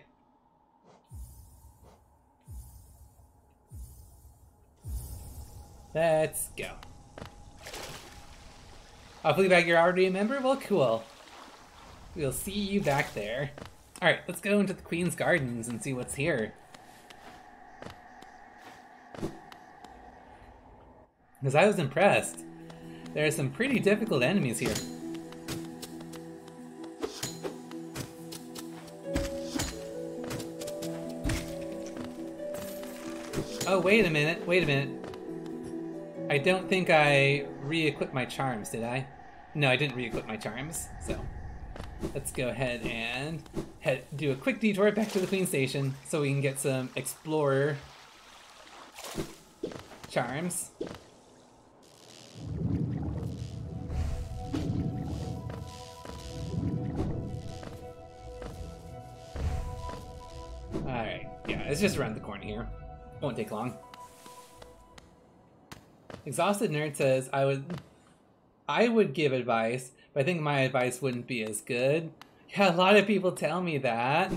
Let's go. Oh, Fleabag, you're already a member? Well, cool. We'll see you back there. Alright, let's go into the Queen's Gardens and see what's here. Because I was impressed. There are some pretty difficult enemies here. Oh, wait a minute, wait a minute. I don't think I re-equip my charms, did I? No, I didn't re-equip my charms, so... Let's go ahead and head, do a quick detour back to the Queen's Station so we can get some Explorer charms. Alright, yeah, it's just around the corner here. Won't take long. Exhausted Nerd says, I would, I would give advice, but I think my advice wouldn't be as good. Yeah, a lot of people tell me that.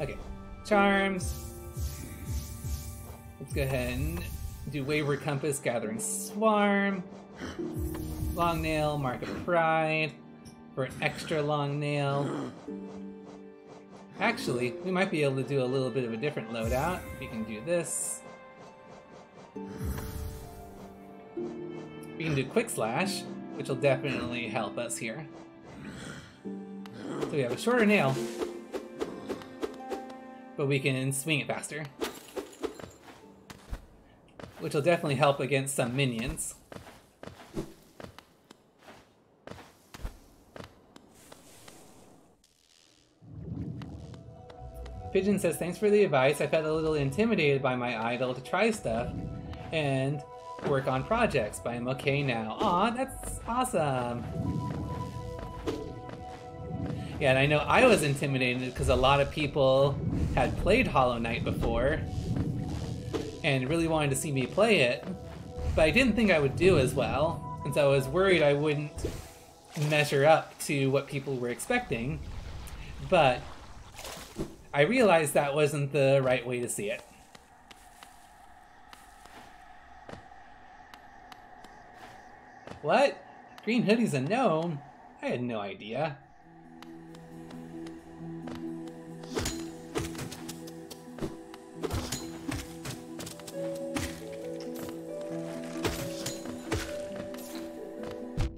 Okay, charms. Let's go ahead and do Wayward Compass, Gathering Swarm, Long Nail, Mark of Pride, for an extra long nail. Actually, we might be able to do a little bit of a different loadout. We can do this. We can do Quick Slash, which will definitely help us here. So we have a shorter nail, but we can swing it faster, which will definitely help against some minions. Pigeon says, thanks for the advice. I felt a little intimidated by my idol to try stuff and work on projects, but I'm okay now. Aw, that's awesome. Yeah, and I know I was intimidated because a lot of people had played Hollow Knight before and really wanted to see me play it, but I didn't think I would do as well, and so I was worried I wouldn't measure up to what people were expecting, but I realized that wasn't the right way to see it. What? Green Hoodie's a gnome? I had no idea.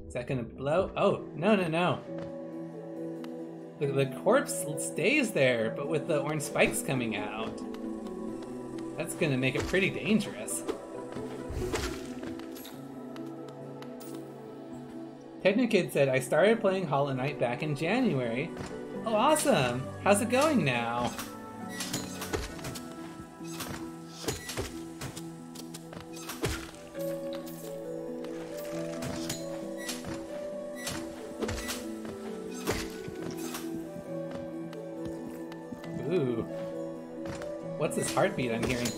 Is that gonna blow? Oh, no, no, no. The, the corpse stays there, but with the orange spikes coming out, that's gonna make it pretty dangerous. Technokid said, I started playing Hollow Knight back in January. Oh, awesome! How's it going now? Heartbeat I'm hearing.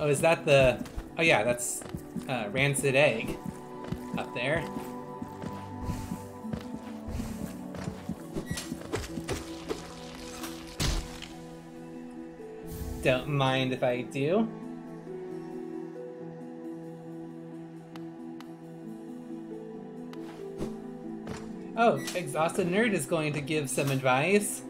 Oh, is that the... Oh yeah, that's uh, Rancid Egg up there. Don't mind if I do. Oh, Exhausted Nerd is going to give some advice.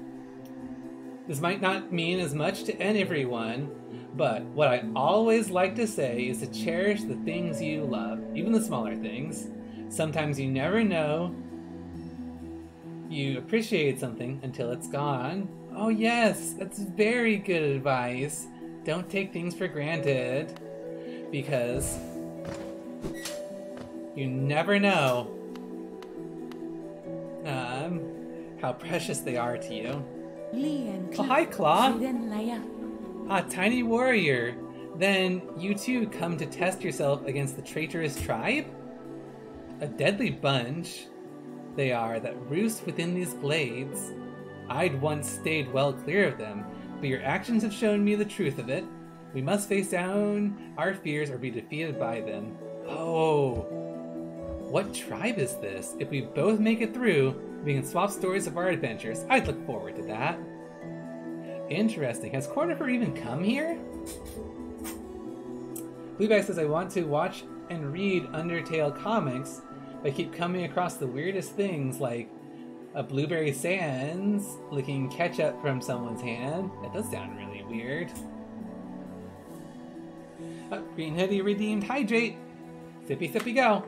This might not mean as much to everyone, but what I always like to say is to cherish the things you love, even the smaller things. Sometimes you never know you appreciate something until it's gone. Oh yes, that's very good advice. Don't take things for granted, because you never know Um, how precious they are to you. Oh, hi, Claw! Ah, Tiny Warrior! Then you too come to test yourself against the traitorous tribe? A deadly bunch they are that roost within these glades. I'd once stayed well clear of them, but your actions have shown me the truth of it. We must face down our fears or be defeated by them. Oh! What tribe is this? If we both make it through, we can swap stories of our adventures. I'd look forward to that. Interesting. Has Cornifer even come here? Blueback says, I want to watch and read Undertale comics, but I keep coming across the weirdest things like a blueberry sands licking ketchup from someone's hand. That does sound really weird. Oh, Green Hoodie redeemed hydrate. Sippy sippy go.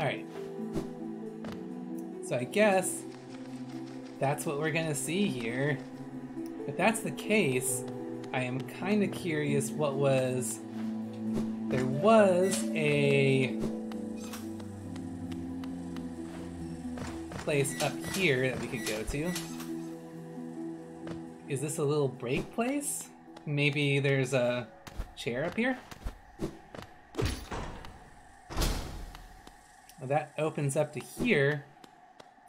Alright. So I guess that's what we're gonna see here. If that's the case, I am kind of curious what was... There was a place up here that we could go to. Is this a little break place? Maybe there's a chair up here? Well, that opens up to here.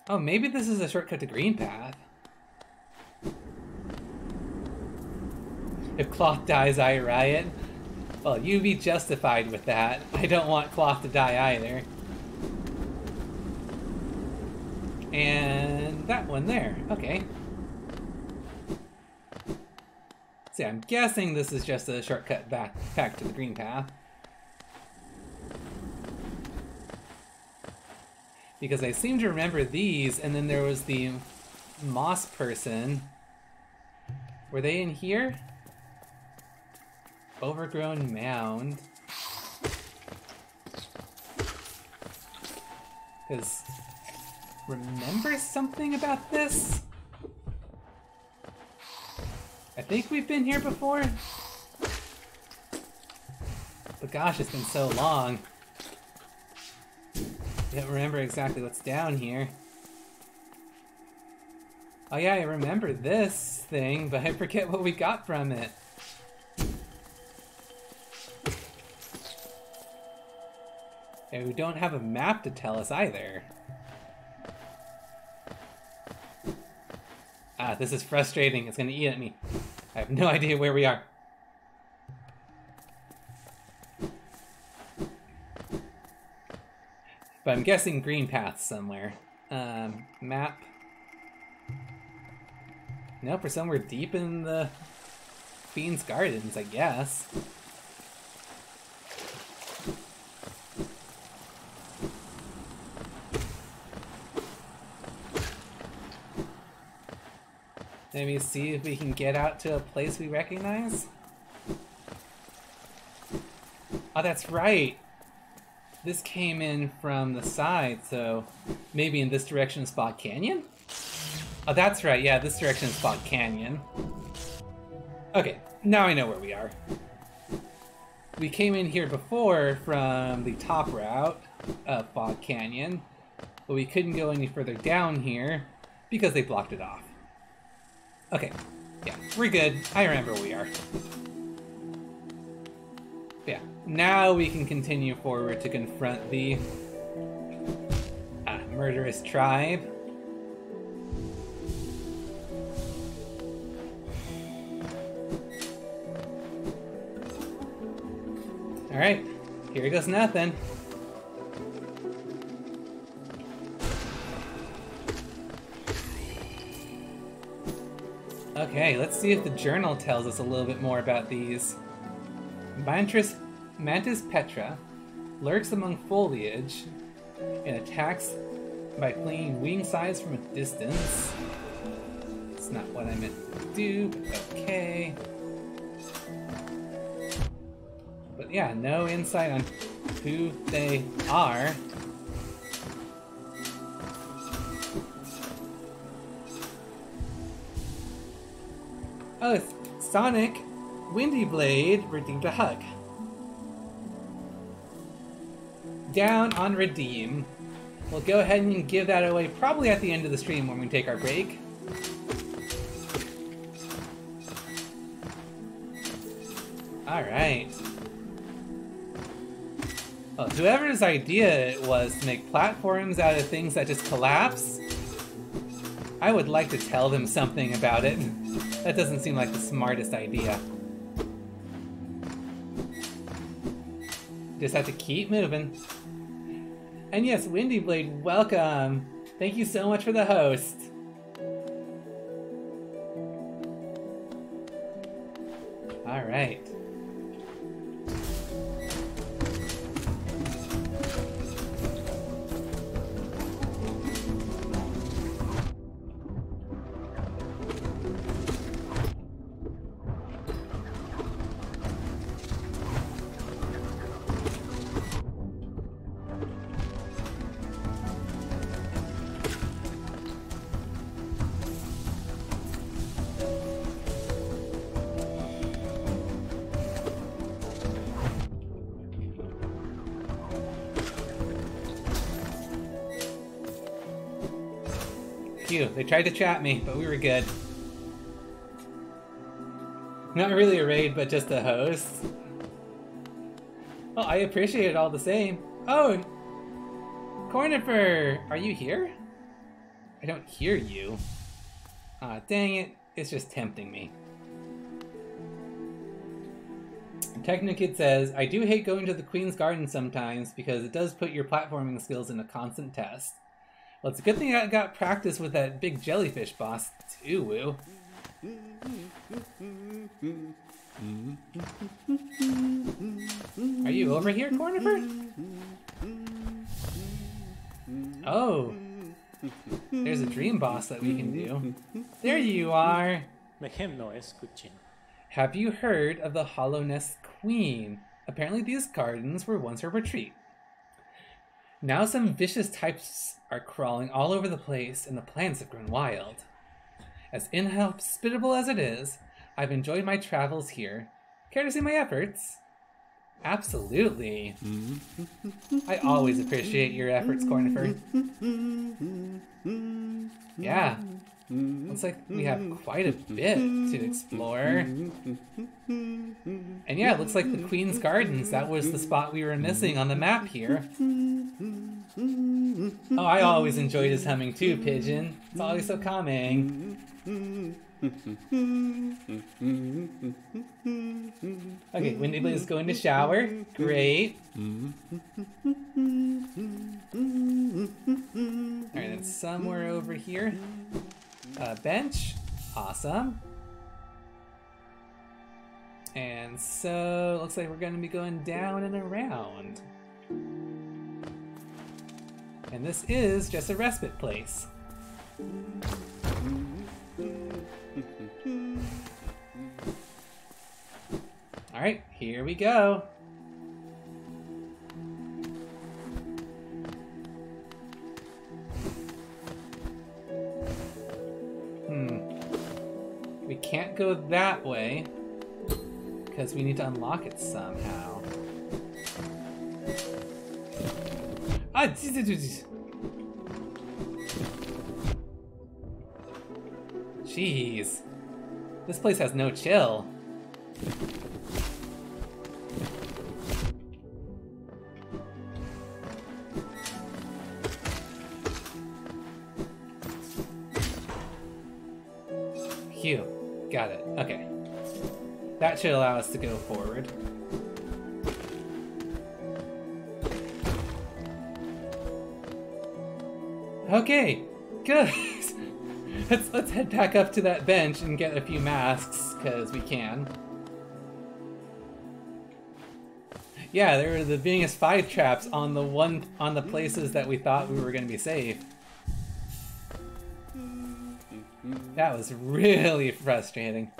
Oh, maybe this is a shortcut to Green Path. If cloth dies, I riot. Well, you be justified with that. I don't want cloth to die either. And that one there. Okay. See, I'm guessing this is just a shortcut back back to the Green Path. Because I seem to remember these, and then there was the moss person. Were they in here? Overgrown mound. Because... remember something about this? I think we've been here before? But gosh, it's been so long. I don't remember exactly what's down here. Oh yeah, I remember this thing, but I forget what we got from it. And we don't have a map to tell us either. Ah, this is frustrating. It's gonna eat at me. I have no idea where we are. But I'm guessing Green Path somewhere. Um, map. Nope, we're somewhere deep in the Queen's Gardens, I guess. Let me see if we can get out to a place we recognize. Oh, that's right! This came in from the side, so maybe in this direction is Fog Canyon? Oh, that's right, yeah, this direction is Fog Canyon. Okay, now I know where we are. We came in here before from the top route of Fog Canyon, but we couldn't go any further down here because they blocked it off. Okay, yeah, we're good. I remember we are. Yeah, now we can continue forward to confront the uh, murderous tribe. All right, here goes nothing. Okay, let's see if the journal tells us a little bit more about these. Mantis, Mantis Petra lurks among foliage and attacks by flinging wing size from a distance. It's not what I meant to do, but okay. But yeah, no insight on who they are. Oh, it's Sonic, Windy Blade, redeemed a hug. Down on redeem. We'll go ahead and give that away probably at the end of the stream when we take our break. Alright. Well, whoever's idea it was to make platforms out of things that just collapse, I would like to tell them something about it. That doesn't seem like the smartest idea. Just have to keep moving. And yes, Windy Blade, welcome! Thank you so much for the host! Alright. Phew, they tried to trap me, but we were good. Not really a raid, but just a host. Well, I appreciate it all the same. Oh! Cornifer! Are you here? I don't hear you. Aw, dang it. It's just tempting me. Technikid says, I do hate going to the Queen's Garden sometimes because it does put your platforming skills in a constant test. Well, it's a good thing I got practice with that big jellyfish boss, Uumuu. Are you over here, Cornifer? Oh. There's a dream boss that we can do. There you are! Make him noise, Kuchin. Have you heard of the Hollow Nest Queen? Apparently these gardens were once her retreat. Now some vicious types are crawling all over the place and the plants have grown wild. As inhospitable as it is, I've enjoyed my travels here. Care to see my efforts? Absolutely. I always appreciate your efforts, Cornifer. Yeah. Looks like we have quite a bit to explore. And yeah, it looks like the Queen's Gardens. That was the spot we were missing on the map here. Oh, I always enjoyed his humming too, Pigeon. It's always so calming. Okay, Windy Blaze is going to shower. Great. Alright, that's somewhere over here. Uh, bench. Awesome. And so, looks like we're going to be going down and around. And this is just a respite place. Alright, here we go. Hmm. We can't go that way, because we need to unlock it somehow. Ah! Jeez. This place has no chill. Phew. Got it. Okay. That should allow us to go forward. Okay. Good. Let's, let's head back up to that bench and get a few masks, because we can. Yeah, there were the Venus five traps on the one on the places that we thought we were going to be safe. That was really frustrating.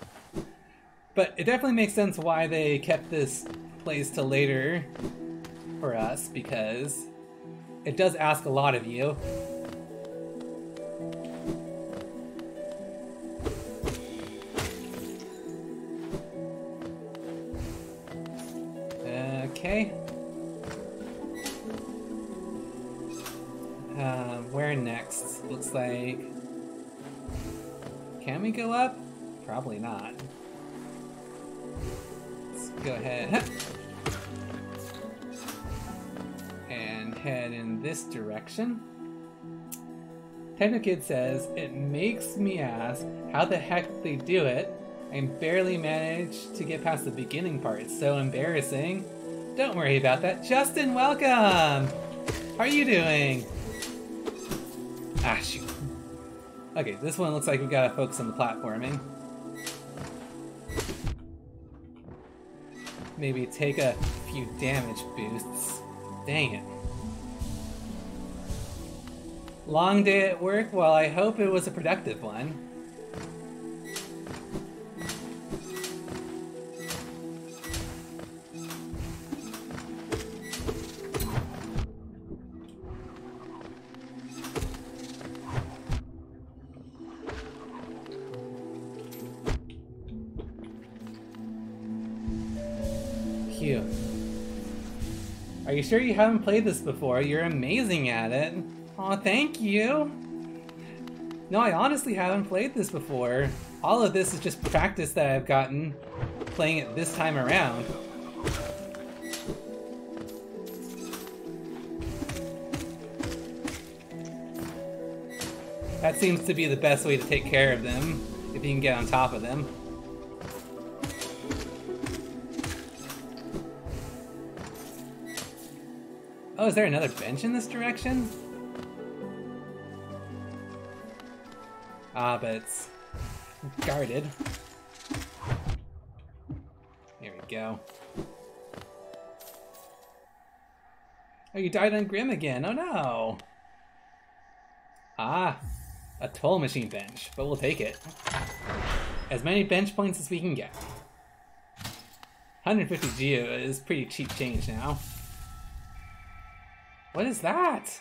But it definitely makes sense why they kept this place till later for us, because it does ask a lot of you. Okay. Uh, where next? Looks like... Can we go up? Probably not. Let's go ahead. And head in this direction. Technikid says, it makes me ask how the heck they do it. I barely managed to get past the beginning part. It's so embarrassing. Don't worry about that. Justin, welcome! How are you doing? Ah, shoot. Okay, this one looks like we gotta focus on the platforming. Maybe take a few damage boosts. Dang it. Long day at work? Well, I hope it was a productive one. Are you sure you haven't played this before? You're amazing at it. Aw, thank you! No, I honestly haven't played this before. All of this is just practice that I've gotten playing it this time around. That seems to be the best way to take care of them, if you can get on top of them. Oh, is there another bench in this direction? Ah, but it's guarded. Here we go. Oh, you died on Grimm again. Oh no! Ah. A toll machine bench, but we'll take it. As many bench points as we can get. one hundred fifty geo is pretty cheap change now. What is that?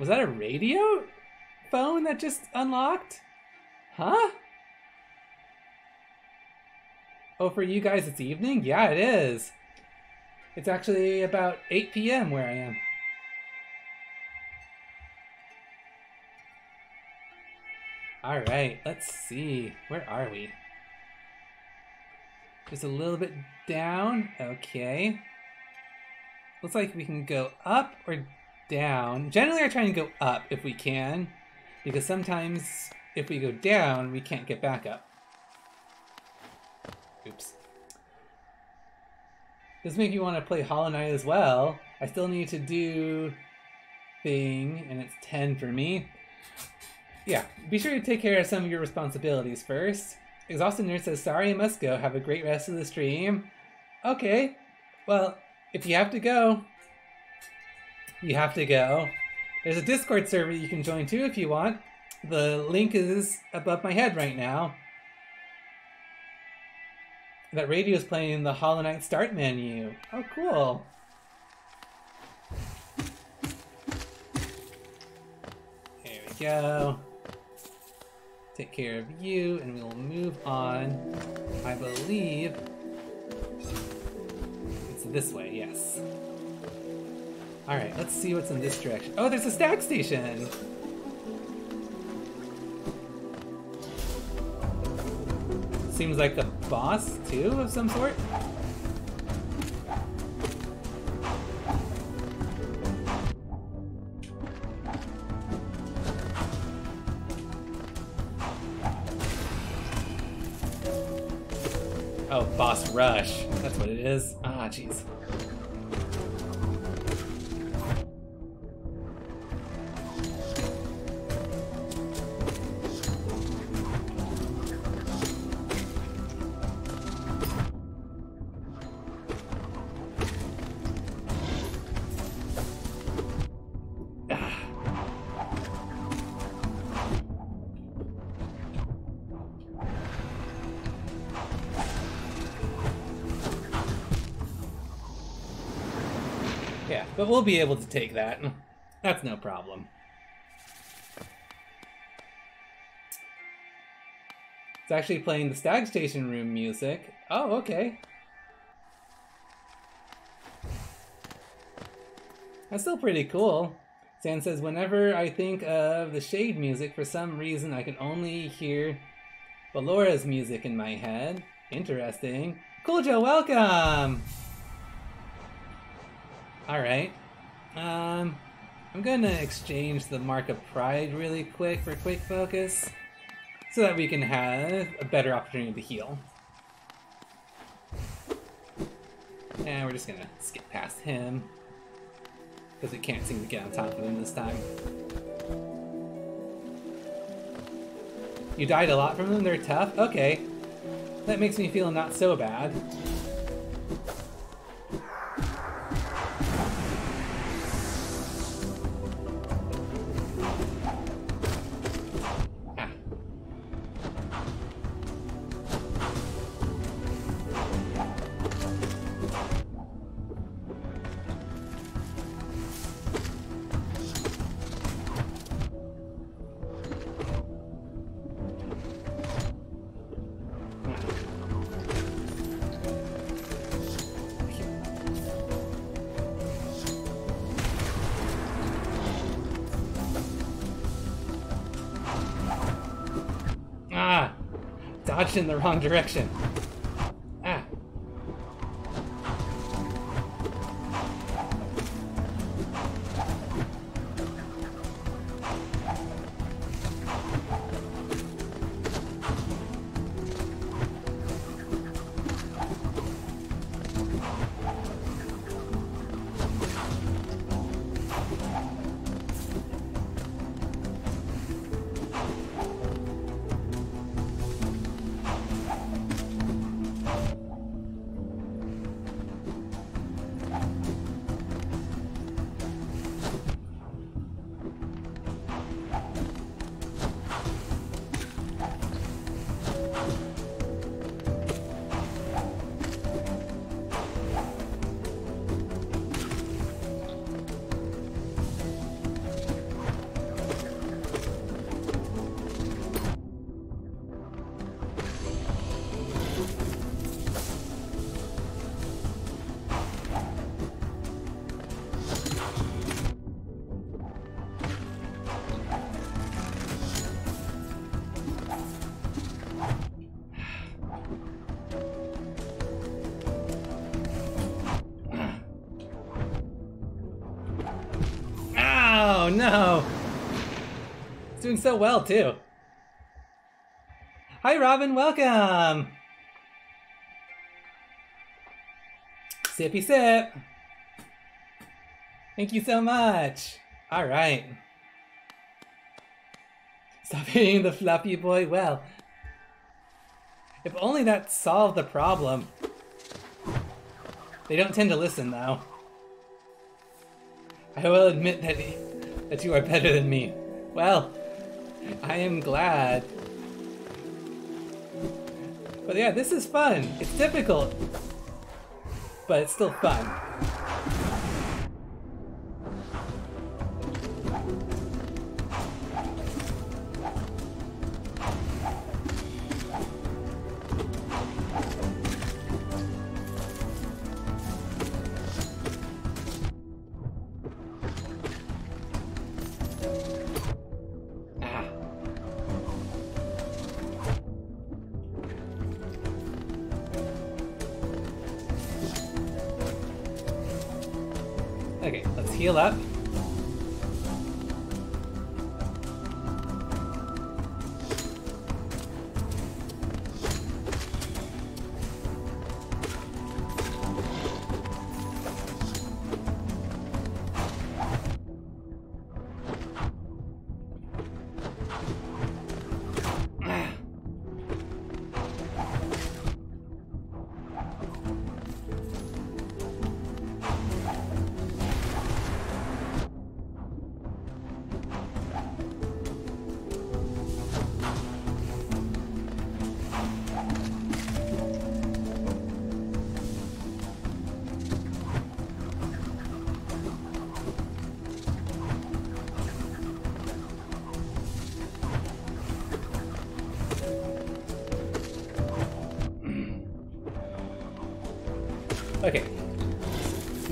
Was that a radio phone that just unlocked? Huh? Oh, for you guys it's evening? Yeah, it is. It's actually about eight P M where I am. All right, let's see. Where are we? Just a little bit down. Okay. Looks like we can go up or down. Generally, I try and go up if we can, because sometimes if we go down, we can't get back up. Oops. This makes me want to play Hollow Knight as well. I still need to do thing, and it's ten for me. Yeah, be sure to take care of some of your responsibilities first. Exhausted Nerd says, sorry, I must go. Have a great rest of the stream. Okay, well, if you have to go, you have to go. There's a Discord server you can join too if you want. The link is above my head right now. That radio is playing the Hollow Knight start menu. Oh, cool. There we go. Take care of you, and we'll move on. I believe it's this way, yes. Alright, let's see what's in this direction. Oh, there's a Stag Station! Seems like a boss, too, of some sort. Oh, boss rush. That's what it is. Ah, jeez. But we'll be able to take that. That's no problem. It's actually playing the Stag Station room music. Oh, okay. That's still pretty cool. San says, whenever I think of the Shade music, for some reason I can only hear Valora's music in my head. Interesting. Cool Joe, welcome! Alright, um, I'm gonna exchange the Mark of Pride really quick for Quick Focus, so that we can have a better opportunity to heal. And we're just gonna skip past him, because we can't seem to get on top of him this time. You died a lot from them? They're tough? Okay. That makes me feel not so bad. dodged in the wrong direction. Ah. No. It's doing so well, too. Hi, Robin. Welcome. Sippy sip. Thank you so much. All right. Stop eating the floppy boy well. If only that solved the problem. They don't tend to listen, though. I will admit that... He That you are better than me. Well, I am glad. But yeah, this is fun. It's difficult, but it's still fun. Heal up.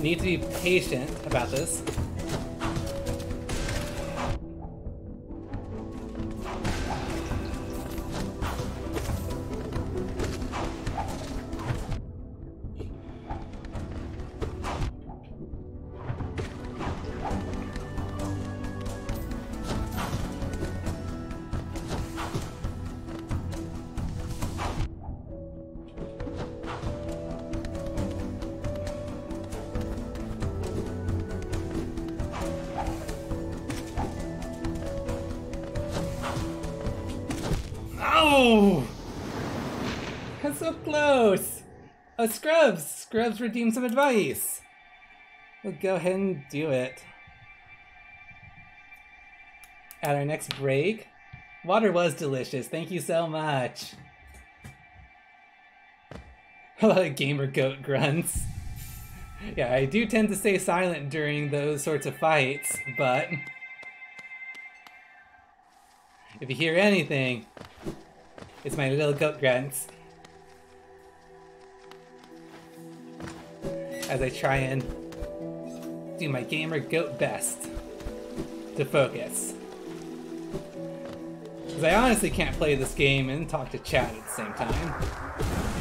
Need to be patient about this. Oh, Scrubs! Scrubs redeemed some advice! We'll go ahead and do it. At our next break. Water was delicious, thank you so much. A lot of gamer goat grunts. Yeah, I do tend to stay silent during those sorts of fights, but... if you hear anything, it's my little goat grunts. As I try and do my gamer goat best to focus. Because I honestly can't play this game and talk to chat at the same time.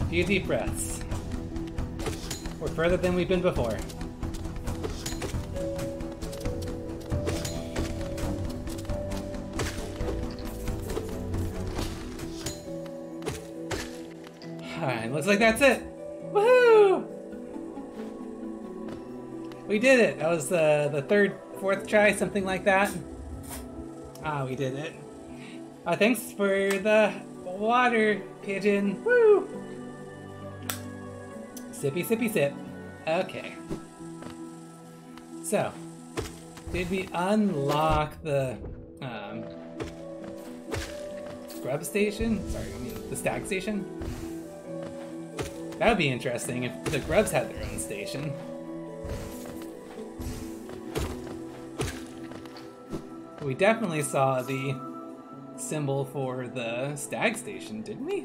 A few deep breaths. We're further than we've been before. Alright, looks like that's it! Woohoo! We did it! That was uh, the third, fourth try, something like that. Ah, we did it. Uh, thanks for the water, pigeon. Woo! Sippy, sippy, sip. Okay. So, did we unlock the um, scrub station? Sorry, I mean the stag station? That would be interesting if the grubs had their own station. We definitely saw the symbol for the stag station, didn't we?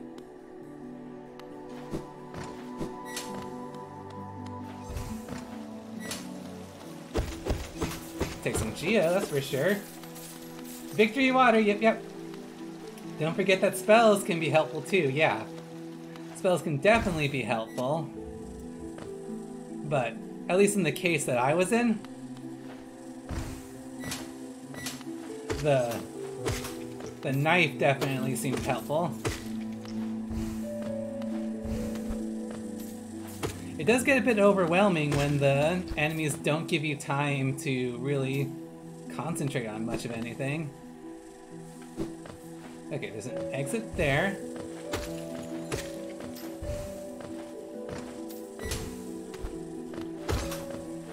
Take some Geo, that's for sure. Victory water, yep, yep. Don't forget that spells can be helpful too, yeah. Spells can definitely be helpful. But, at least in the case that I was in, the, the knife definitely seemed helpful. It does get a bit overwhelming when the enemies don't give you time to really concentrate on much of anything. Okay, there's an exit there.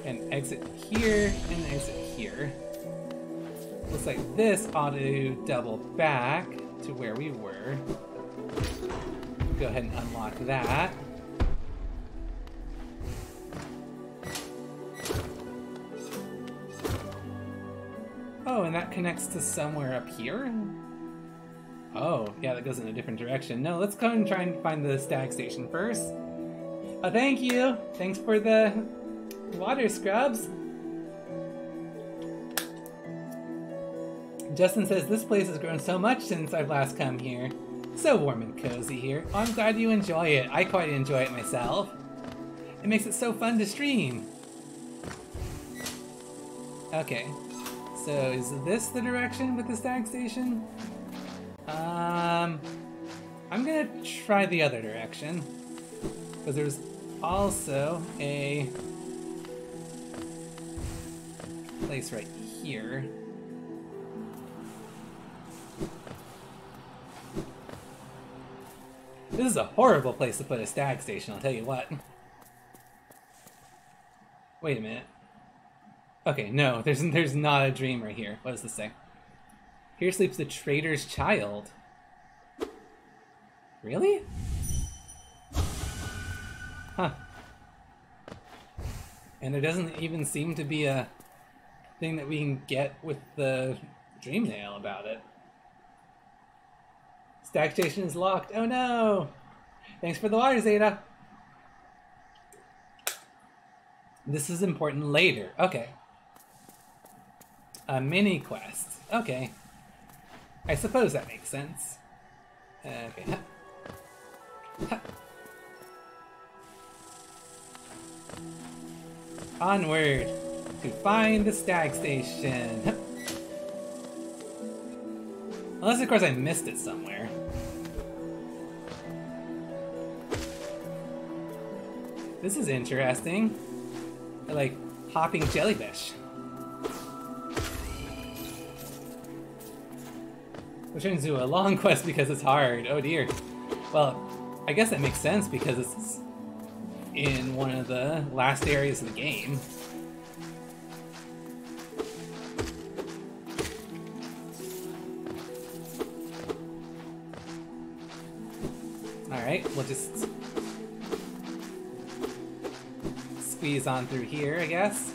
An exit here, and an exit here. Looks like this ought to double back to where we were. Go ahead and unlock that. and that connects to somewhere up here? Oh, yeah, that goes in a different direction. No, let's go and try and find the Stag Station first. Oh, thank you! Thanks for the water scrubs! Justin says, this place has grown so much since I've last come here. So warm and cozy here. Oh, I'm glad you enjoy it. I quite enjoy it myself. It makes it so fun to stream. Okay. So, is this the direction with the Stag Station? Um... I'm gonna try the other direction. Because there's also a place right here. This is a horrible place to put a Stag Station, I'll tell you what. Wait a minute. Okay, no, there's there's not a dream right here. What does this say? Here sleeps the traitor's child. Really? Huh. And there doesn't even seem to be a thing that we can get with the dream nail about it. Stag Station is locked. Oh no! Thanks for the water, Zeta! This is important later. Okay. A mini quest. Okay. I suppose that makes sense. Okay. Ha. Ha. Onward to find the Stag Station. Ha. Unless, of course, I missed it somewhere. This is interesting. I like hopping jellyfish. We're trying to do a long quest because it's hard. Oh dear. Well, I guess that makes sense because it's in one of the last areas of the game. Alright, we'll just squeeze on through here, I guess.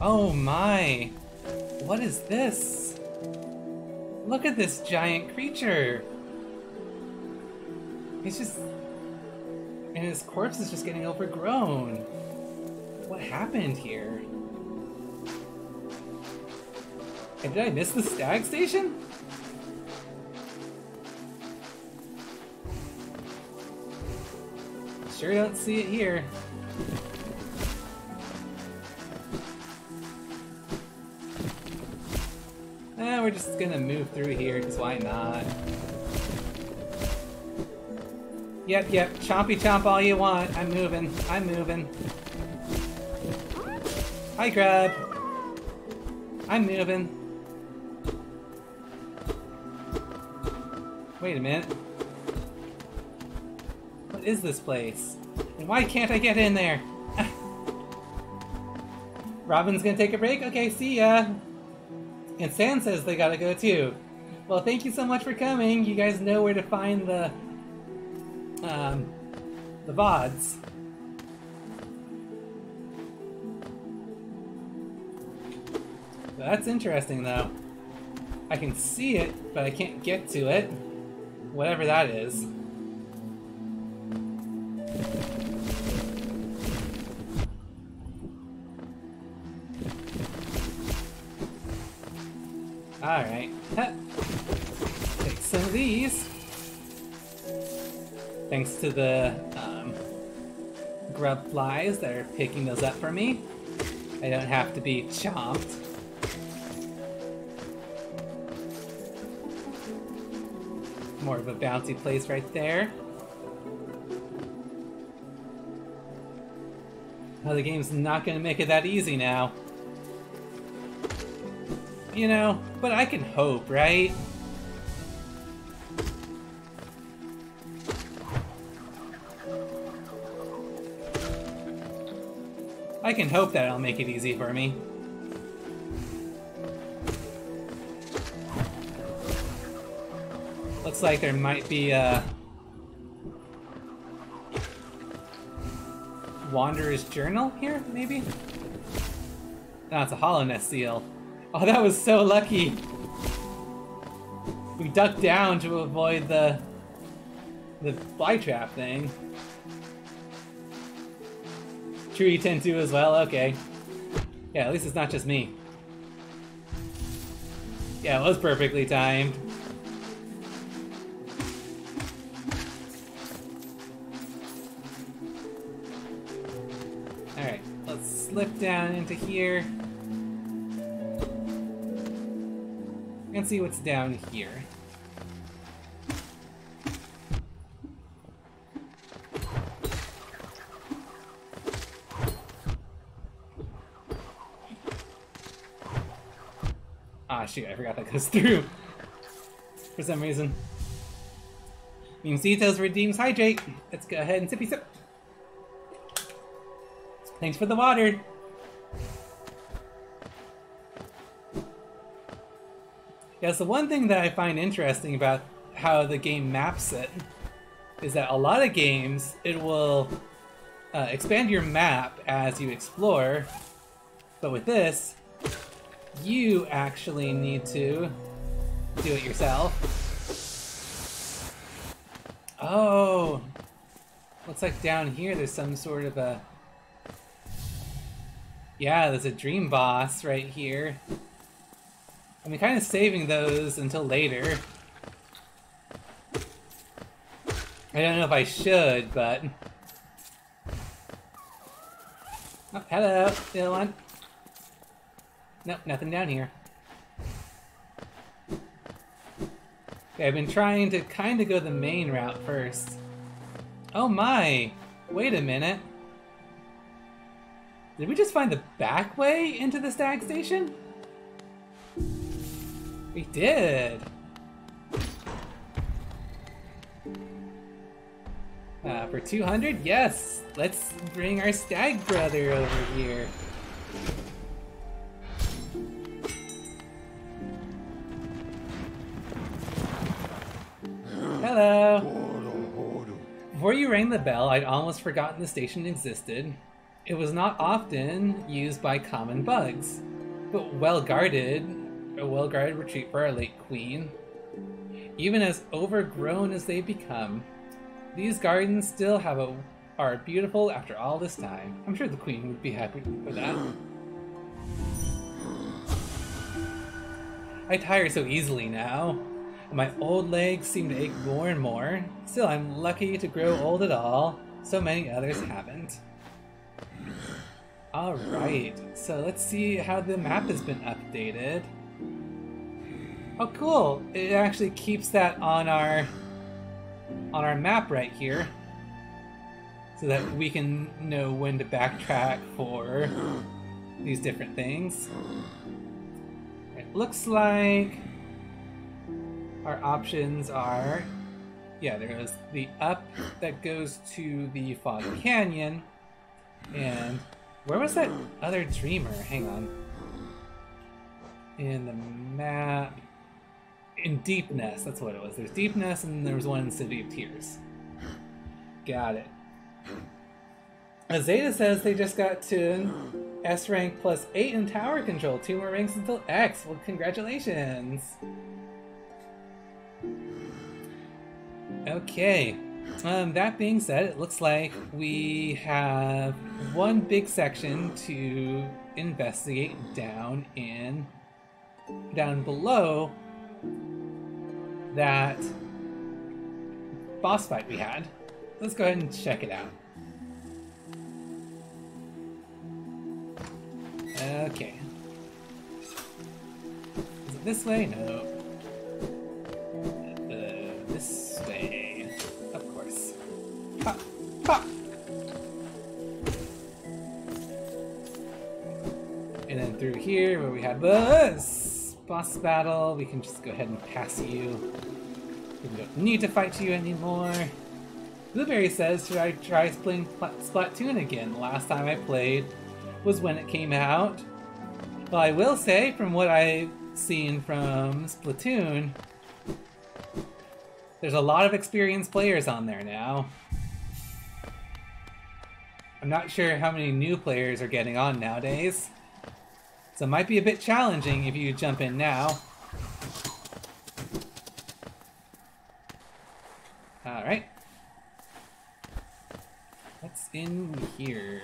Oh my! What is this? Look at this giant creature! It's just... and his corpse is just getting overgrown. What happened here? And did I miss the Stag Station? Sure don't see it here. We're just gonna move through here, because why not? Yep, yep, chompy chomp all you want. I'm moving, I'm moving. Hi, Grub. I'm moving. Wait a minute. What is this place? And why can't I get in there? Robin's gonna take a break? Okay, see ya. And San says they gotta go too. Well, thank you so much for coming. You guys know where to find the um, the V O Ds. That's interesting though. I can see it, but I can't get to it. Whatever that is. Alright, take some of these. Thanks to the um, grub flies that are picking those up for me. I don't have to be chomped. More of a bouncy place right there. Oh, the game's not gonna make it that easy now. You know, but I can hope, right? I can hope that it'll make it easy for me. Looks like there might be a Wanderer's Journal here, maybe? No, it's a Hollow Nest seal. Oh, that was so lucky! We ducked down to avoid the the fly trap thing. True, you tend to as well? Okay. Yeah, at least it's not just me. Yeah, it was perfectly timed. Alright, let's slip down into here. And see what's down here. Ah, shoot, I forgot that goes through. For some reason. Memecitos redeems hydrate. Let's go ahead and sippy sip. Thanks for the water. Yes, the one thing that I find interesting about how the game maps it is that a lot of games, it will uh, expand your map as you explore, but with this, you actually need to do it yourself. Oh! Looks like down here there's some sort of a... Yeah, there's a dream boss right here. I'm kind of saving those until later. I don't know if I should, but... Oh, hello! The other one. Nope, nothing down here. Okay, I've been trying to kind of go the main route first. Oh my! Wait a minute. Did we just find the back way into the Stag Station? We did! Uh, for two hundred? Yes! Let's bring our stag brother over here. Hello! Before you rang the bell, I'd almost forgotten the station existed. It was not often used by common bugs, but well guarded. A well-guarded retreat for our late queen. Even as overgrown as they become, these gardens still have a, are beautiful after all this time. I'm sure the queen would be happy for that. I tire so easily now. My old legs seem to ache more and more. Still, I'm lucky to grow old at all. So many others haven't. Alright, so let's see how the map has been updated. Oh cool, it actually keeps that on our on our map right here so that we can know when to backtrack for these different things. It looks like our options are, yeah, there is the up that goes to the Fog Canyon, and where was that other dreamer? Hang on. In the map... In Deepnest, that's what it was. There's Deepnest and there was one in City of Tears. Got it. As Zeta says, they just got to S rank plus eight in tower control. Two more ranks until X. Well, congratulations. Okay. Um, that being said, it looks like we have one big section to investigate down in, down below that boss fight we had. Let's go ahead and check it out. Okay. Is it this way? No. Uh, this way. Of course. Pop! Pop! And then through here where we have this boss battle, we can just go ahead and pass you. We don't need to fight you anymore. Blueberry says, should I try playing Splatoon again? Last time I played was when it came out. Well, I will say, from what I've seen from Splatoon, There's a lot of experienced players on there now. I'm not sure how many new players are getting on nowadays, so it might be a bit challenging if you jump in now. Alright. What's in here?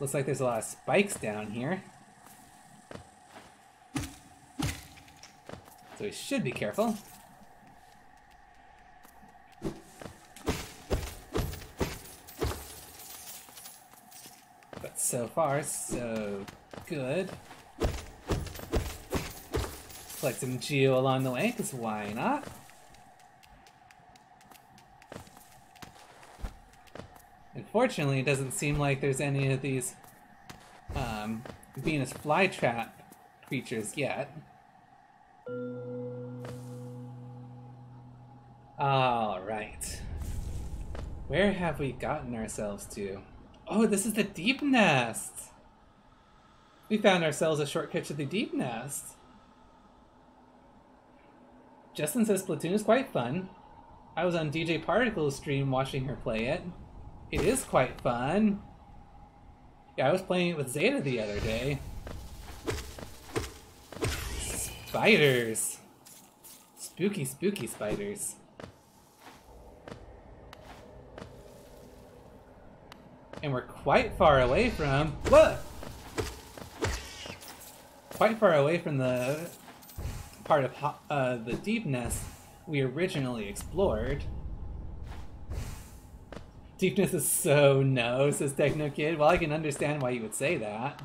Looks like there's a lot of spikes down here. So we should be careful. But so far, so good. Collect some geo along the way, because why not? Unfortunately, it doesn't seem like there's any of these um, Venus flytrap creatures yet. Alright. Where have we gotten ourselves to? Oh, this is the Deepnest! We found ourselves a shortcut to the Deepnest. Justin says Splatoon is quite fun. I was on D J Particle's stream watching her play it. It is quite fun. Yeah, I was playing it with Zeta the other day. Spiders! Spooky, spooky spiders. And we're quite far away from... What? Quite far away from the part of uh, the Deepnest we originally explored. Deepness is so no, says Techno Kid. Well, I can understand why you would say that.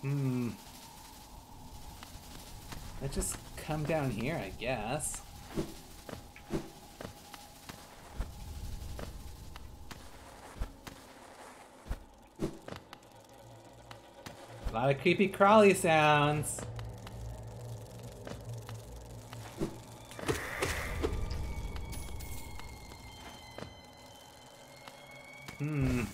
Hmm. Let's just come down here, I guess. A lot of creepy crawly sounds. Hmm.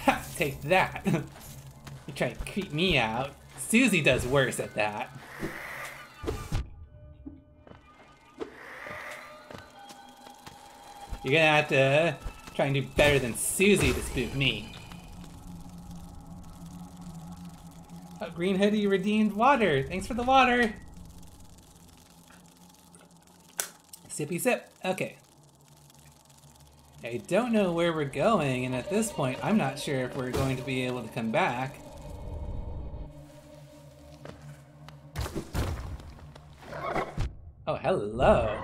Ha! Take that! You try to creep me out. Susie does worse at that. You're gonna have to try and do better than Susie to spook me. Oh, Green Hoodie redeemed water. Thanks for the water. Sippy sip. Okay. I don't know where we're going, and at this point, I'm not sure if we're going to be able to come back. Oh, hello.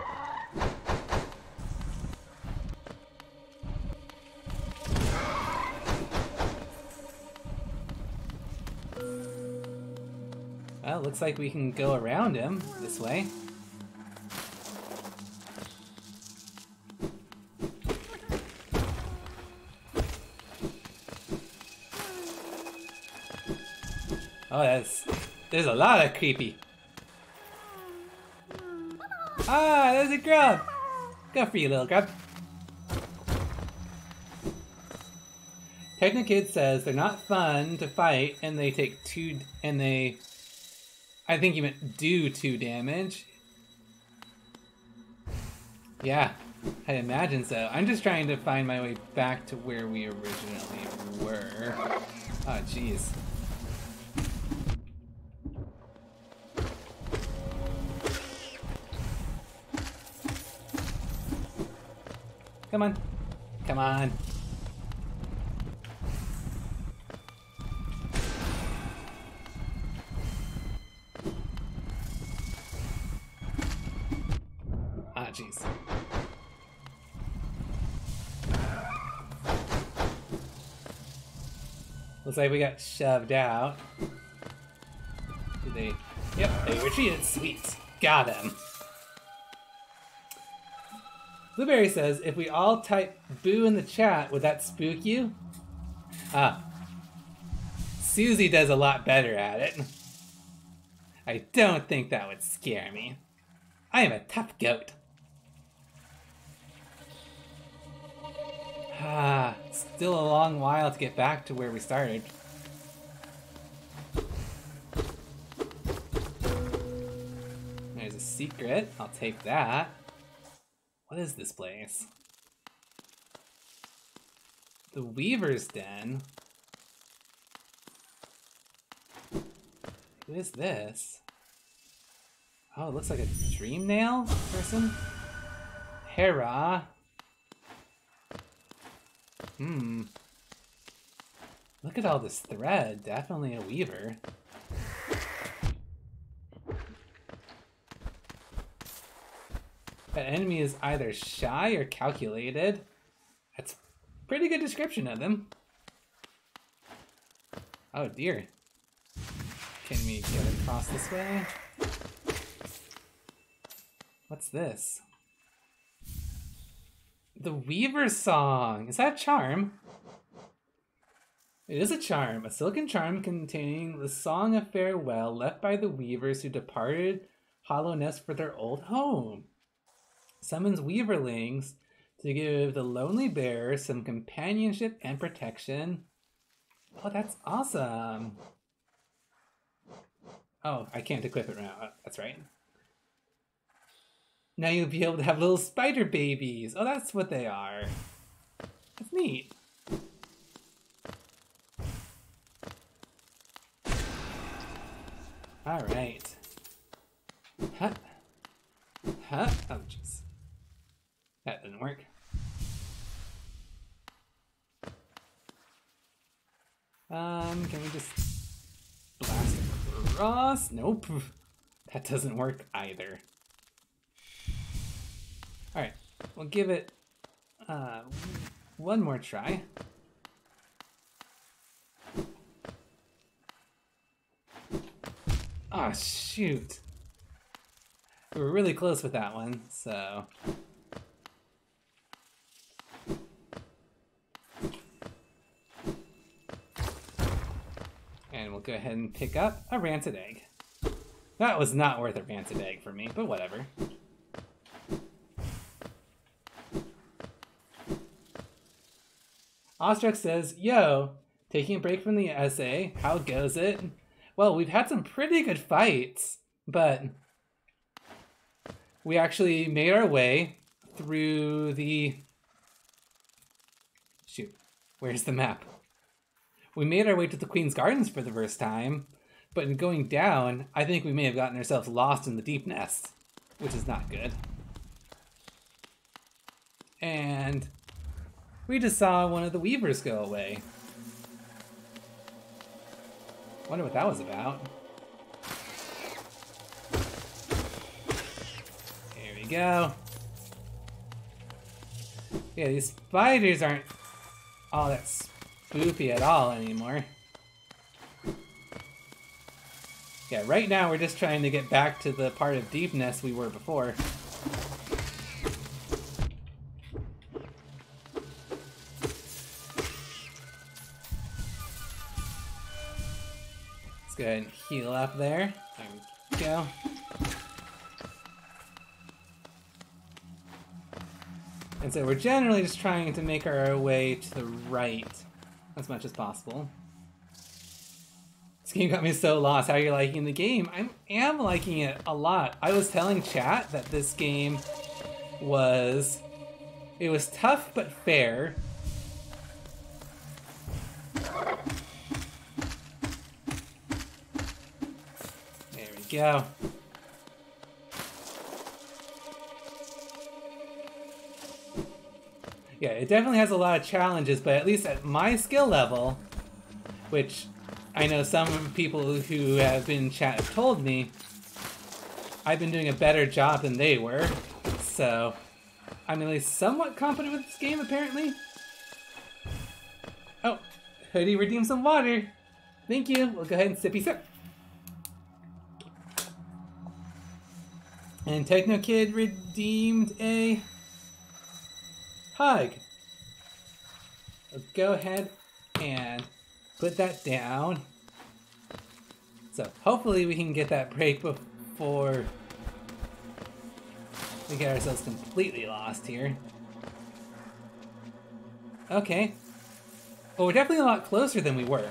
Well, looks like we can go around him this way. Oh, that's... There's a lot of creepy. Ah, there's a grub! Go for you, little grub. Technokid says they're not fun to fight, and they take two... and they... I think you meant do two damage. Yeah, I imagine so. I'm just trying to find my way back to where we originally were. Oh, jeez. Come on. Come on. Jeez. Looks like we got shoved out. Did they? Yep, they retreated. Sweet. Got him. Blueberry says, if we all type boo in the chat, would that spook you? Ah. Susie does a lot better at it. I don't think that would scare me. I am a tough goat. Ah, still a long while to get back to where we started. There's a secret. I'll take that. What is this place? The Weaver's Den? Who is this? Oh, it looks like a dream nail person? Hera. Hmm. Look at all this thread. Definitely a weaver. That enemy is either shy or calculated. That's a pretty good description of them. Oh dear. Can we get across this way? What's this? The Weaver's Song! Is that a charm? It is a charm. A silken charm containing the song of farewell left by the weavers who departed Hollow Nest for their old home. Summons weaverlings to give the lonely bearer some companionship and protection. Oh, that's awesome! Oh, I can't equip it now. That's right. Now you'll be able to have little spider babies. Oh, that's what they are. That's neat. All right. Huh? Huh? Oh, jeez. That didn't work. Um, can we just blast across? Nope. That doesn't work either. Alright, we'll give it uh, one more try. Ah, shoot. We were really close with that one, so... And we'll go ahead and pick up a rancid egg. That was not worth a rancid egg for me, but whatever. Ostrich says, yo, taking a break from the essay, how goes it? Well, we've had some pretty good fights, but we actually made our way through the... Shoot, where's the map? We made our way to the Queen's Gardens for the first time, but in going down, I think we may have gotten ourselves lost in the Deepnest, which is not good. And... we just saw one of the weavers go away. Wonder what that was about. There we go. Yeah, these spiders aren't all that spoopy at all anymore. Yeah, right now we're just trying to get back to the part of Deepnest we were before. Go ahead and heal up there. There we go. And so we're generally just trying to make our way to the right as much as possible. This game got me so lost. How are you liking the game? I am liking it a lot. I was telling chat that this game was... it was tough but fair. Go. Yeah, it definitely has a lot of challenges, but at least at my skill level, which I know some people who have been in chat have told me, I've been doing a better job than they were, so I'm at least somewhat competent with this game, apparently. Oh, Hoodie redeemed some water. Thank you. We'll go ahead and sippy sip. And TechnoKid redeemed a hug. I'll go ahead and put that down. So hopefully we can get that break before We get ourselves completely lost here. Okay. Well, we're definitely a lot closer than we were.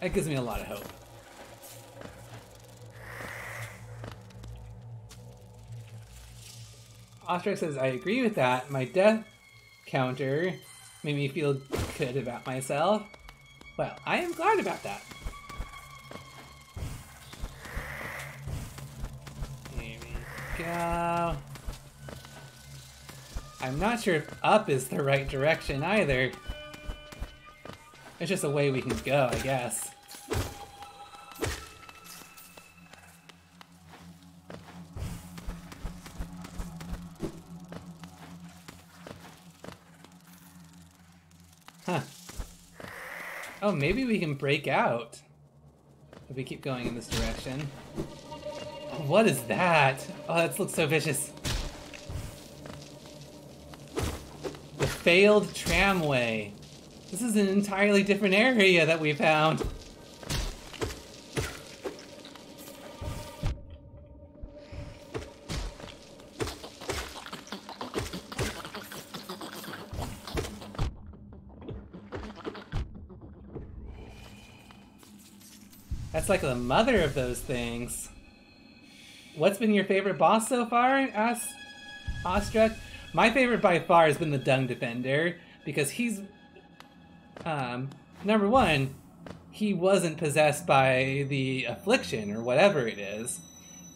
That gives me a lot of hope. Ostrich says, I agree with that. My death counter made me feel good about myself. Well, I am glad about that. Here we go. I'm not sure if up is the right direction either. It's just a way we can go, I guess. Huh. Oh, maybe we can break out if we keep going in this direction. What is that? Oh, that looks so vicious. The Failed Tramway. This is an entirely different area that we found. That's like the mother of those things. What's been your favorite boss so far, asked Ostrich? My favorite by far has been the Dung Defender, because he's, um, number one, he wasn't possessed by the affliction, or whatever it is.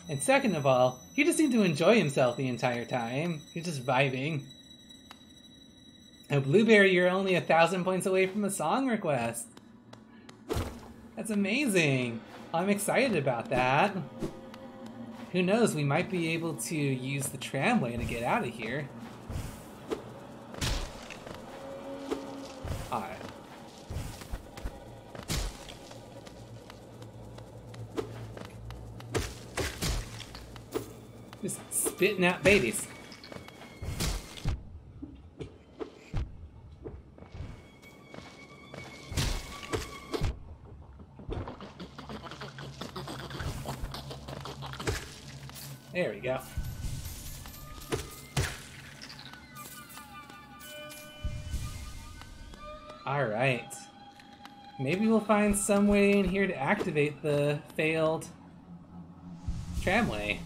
And second of all, he just seemed to enjoy himself the entire time. He's just vibing. Oh, Blueberry, you're only a thousand points away from a song request. That's amazing. I'm excited about that. Who knows, we might be able to use the tramway to get out of here. Alright. Just spitting out babies. There we go. Alright. Maybe we'll find some way in here to activate the failed tramway.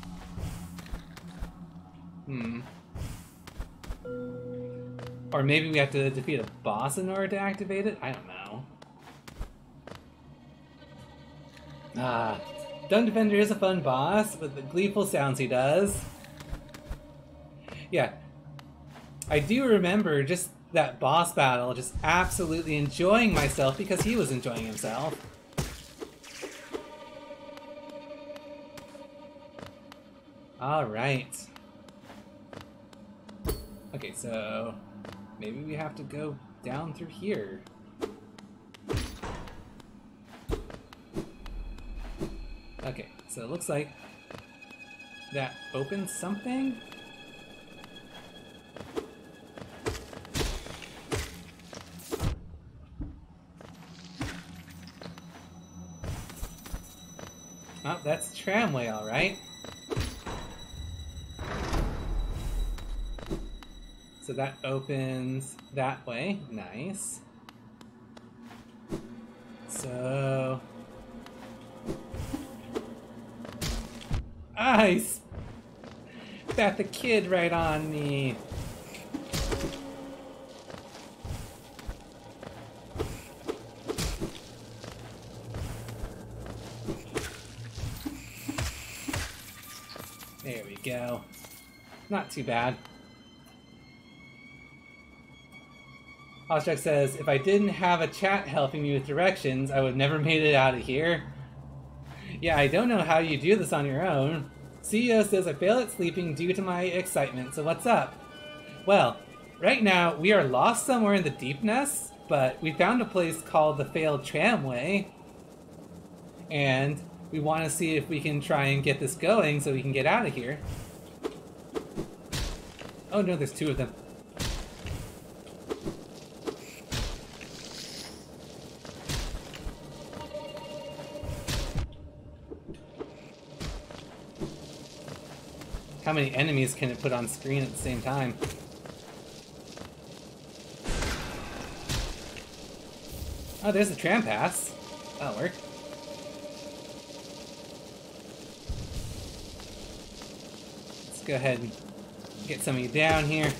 Hmm. Or maybe we have to defeat a boss in order to activate it? I don't know. Ah. Dung Defender is a fun boss with the gleeful sounds he does. Yeah. I do remember just that boss battle, just absolutely enjoying myself because he was enjoying himself. Alright. Okay, so maybe we have to go down through here. Okay, so it looks like that opens something. Oh, that's tramway, all right. So that opens that way. Nice. So... I spat the kid right on me. There we go. Not too bad. Ostrich says, if I didn't have a chat helping me with directions, I would have never made it out of here. Yeah, I don't know how you do this on your own. C E O says I fail at sleeping due to my excitement, so what's up? Well, right now we are lost somewhere in the Deepnest, but we found a place called the Failed Tramway. And we want to see if we can try and get this going so we can get out of here. Oh no, there's two of them. How many enemies can it put on screen at the same time? Oh, there's a tram pass. That'll work. Let's go ahead and get some of you down here.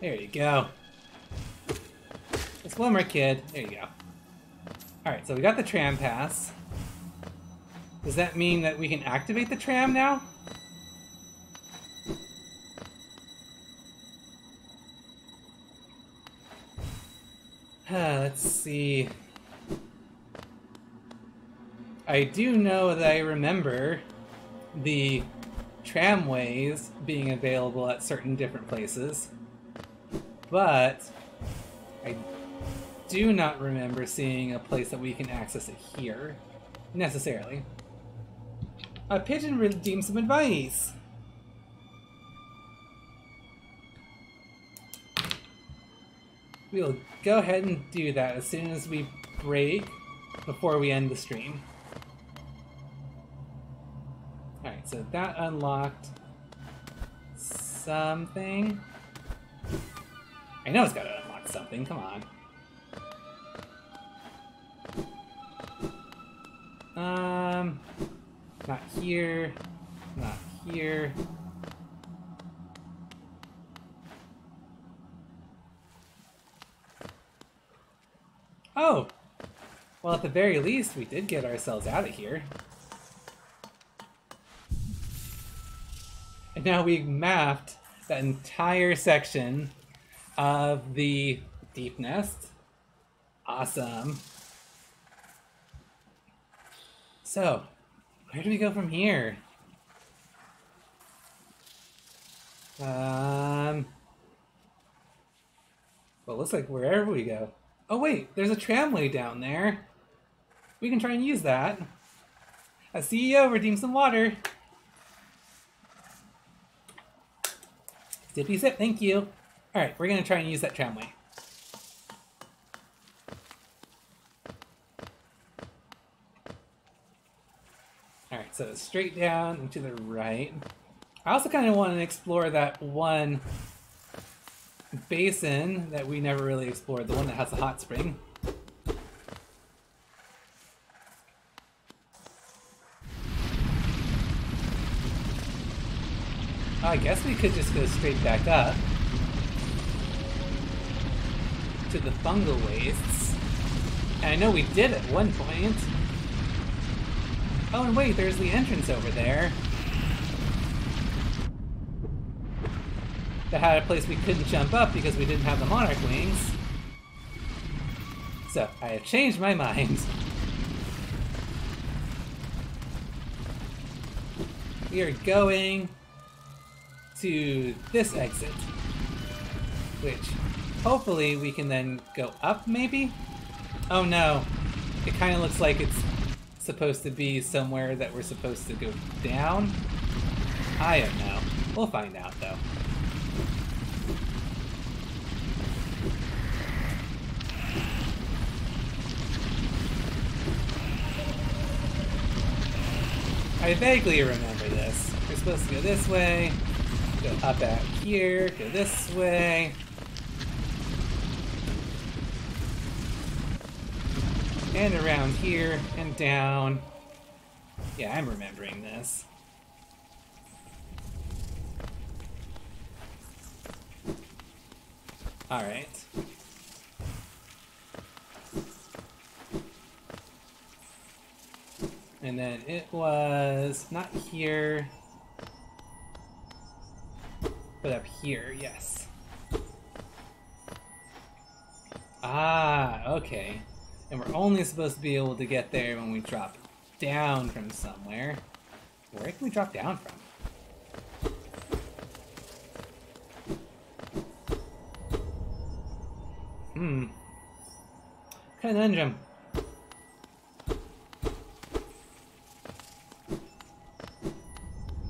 There you go. Just one more kid. There you go. Alright, so we got the tram pass. Does that mean that we can activate the tram now? Uh, let's see. I do know that I remember the tramways being available at certain different places, but I do not remember seeing a place that we can access it here, necessarily. A pigeon redeemed some advice. We'll go ahead and do that as soon as we break before we end the stream. Alright, so that unlocked something. I know it's gotta unlock something, come on. Um, not here, not here. Oh! Well, at the very least, we did get ourselves out of here. And now we've mapped that entire section of the Deepnest. Awesome. So, where do we go from here? Um, well, it looks like wherever we go. Oh wait, there's a tramway down there. We can try and use that. A C E O redeemed some water. Zippy zip, thank you. All right, we're gonna try and use that tramway. Alright, so straight down and to the right. I also kind of want to explore that one basin that we never really explored, the one that has a hot spring. I guess we could just go straight back up to the fungal wastes. And I know we did at one point. Oh, and wait, there's the entrance over there. That had a place we couldn't jump up because we didn't have the monarch wings. So, I have changed my mind. We are going to this exit, which hopefully we can then go up, maybe? Oh no, it kind of looks like it's supposed to be somewhere that we're supposed to go down? I don't know. We'll find out, though. I vaguely remember this. We're supposed to go this way, go up out here, go this way. And around here, and down. Yeah, I'm remembering this. Alright. And then it was not here, but up here, yes. Ah, okay. And we're only supposed to be able to get there when we drop down from somewhere. Where can we drop down from? Hmm. Conundrum.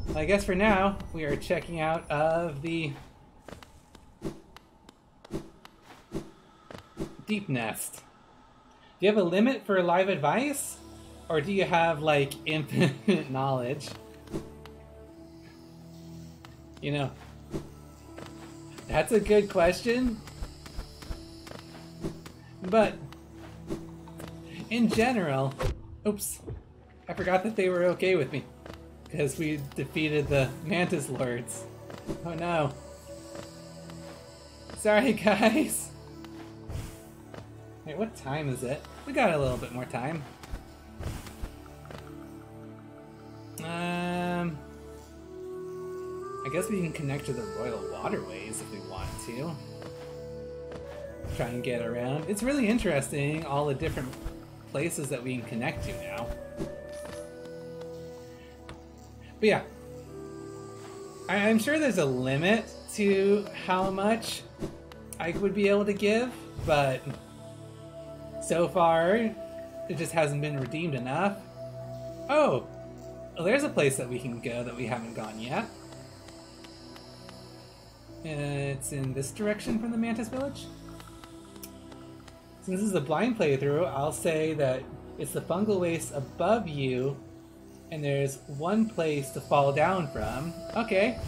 Well, I guess for now, we are checking out of the Deepnest. Do you have a limit for live advice? Or do you have, like, infinite knowledge? You know, that's a good question. But, in general, oops, I forgot that they were okay with me. Because we defeated the Mantis Lords. Oh no. Sorry, guys. Wait, what time is it? We got a little bit more time. Um... I guess we can connect to the Royal Waterways if we want to. Try and get around. It's really interesting, all the different places that we can connect to now. But yeah. I I'm sure there's a limit to how much I would be able to give, but so far it just hasn't been redeemed enough. Oh! Well, there's a place that we can go that we haven't gone yet. It's in this direction from the Mantis Village. Since this is a blind playthrough, I'll say that it's the Fungal Wastes above you, and there's one place to fall down from. Okay.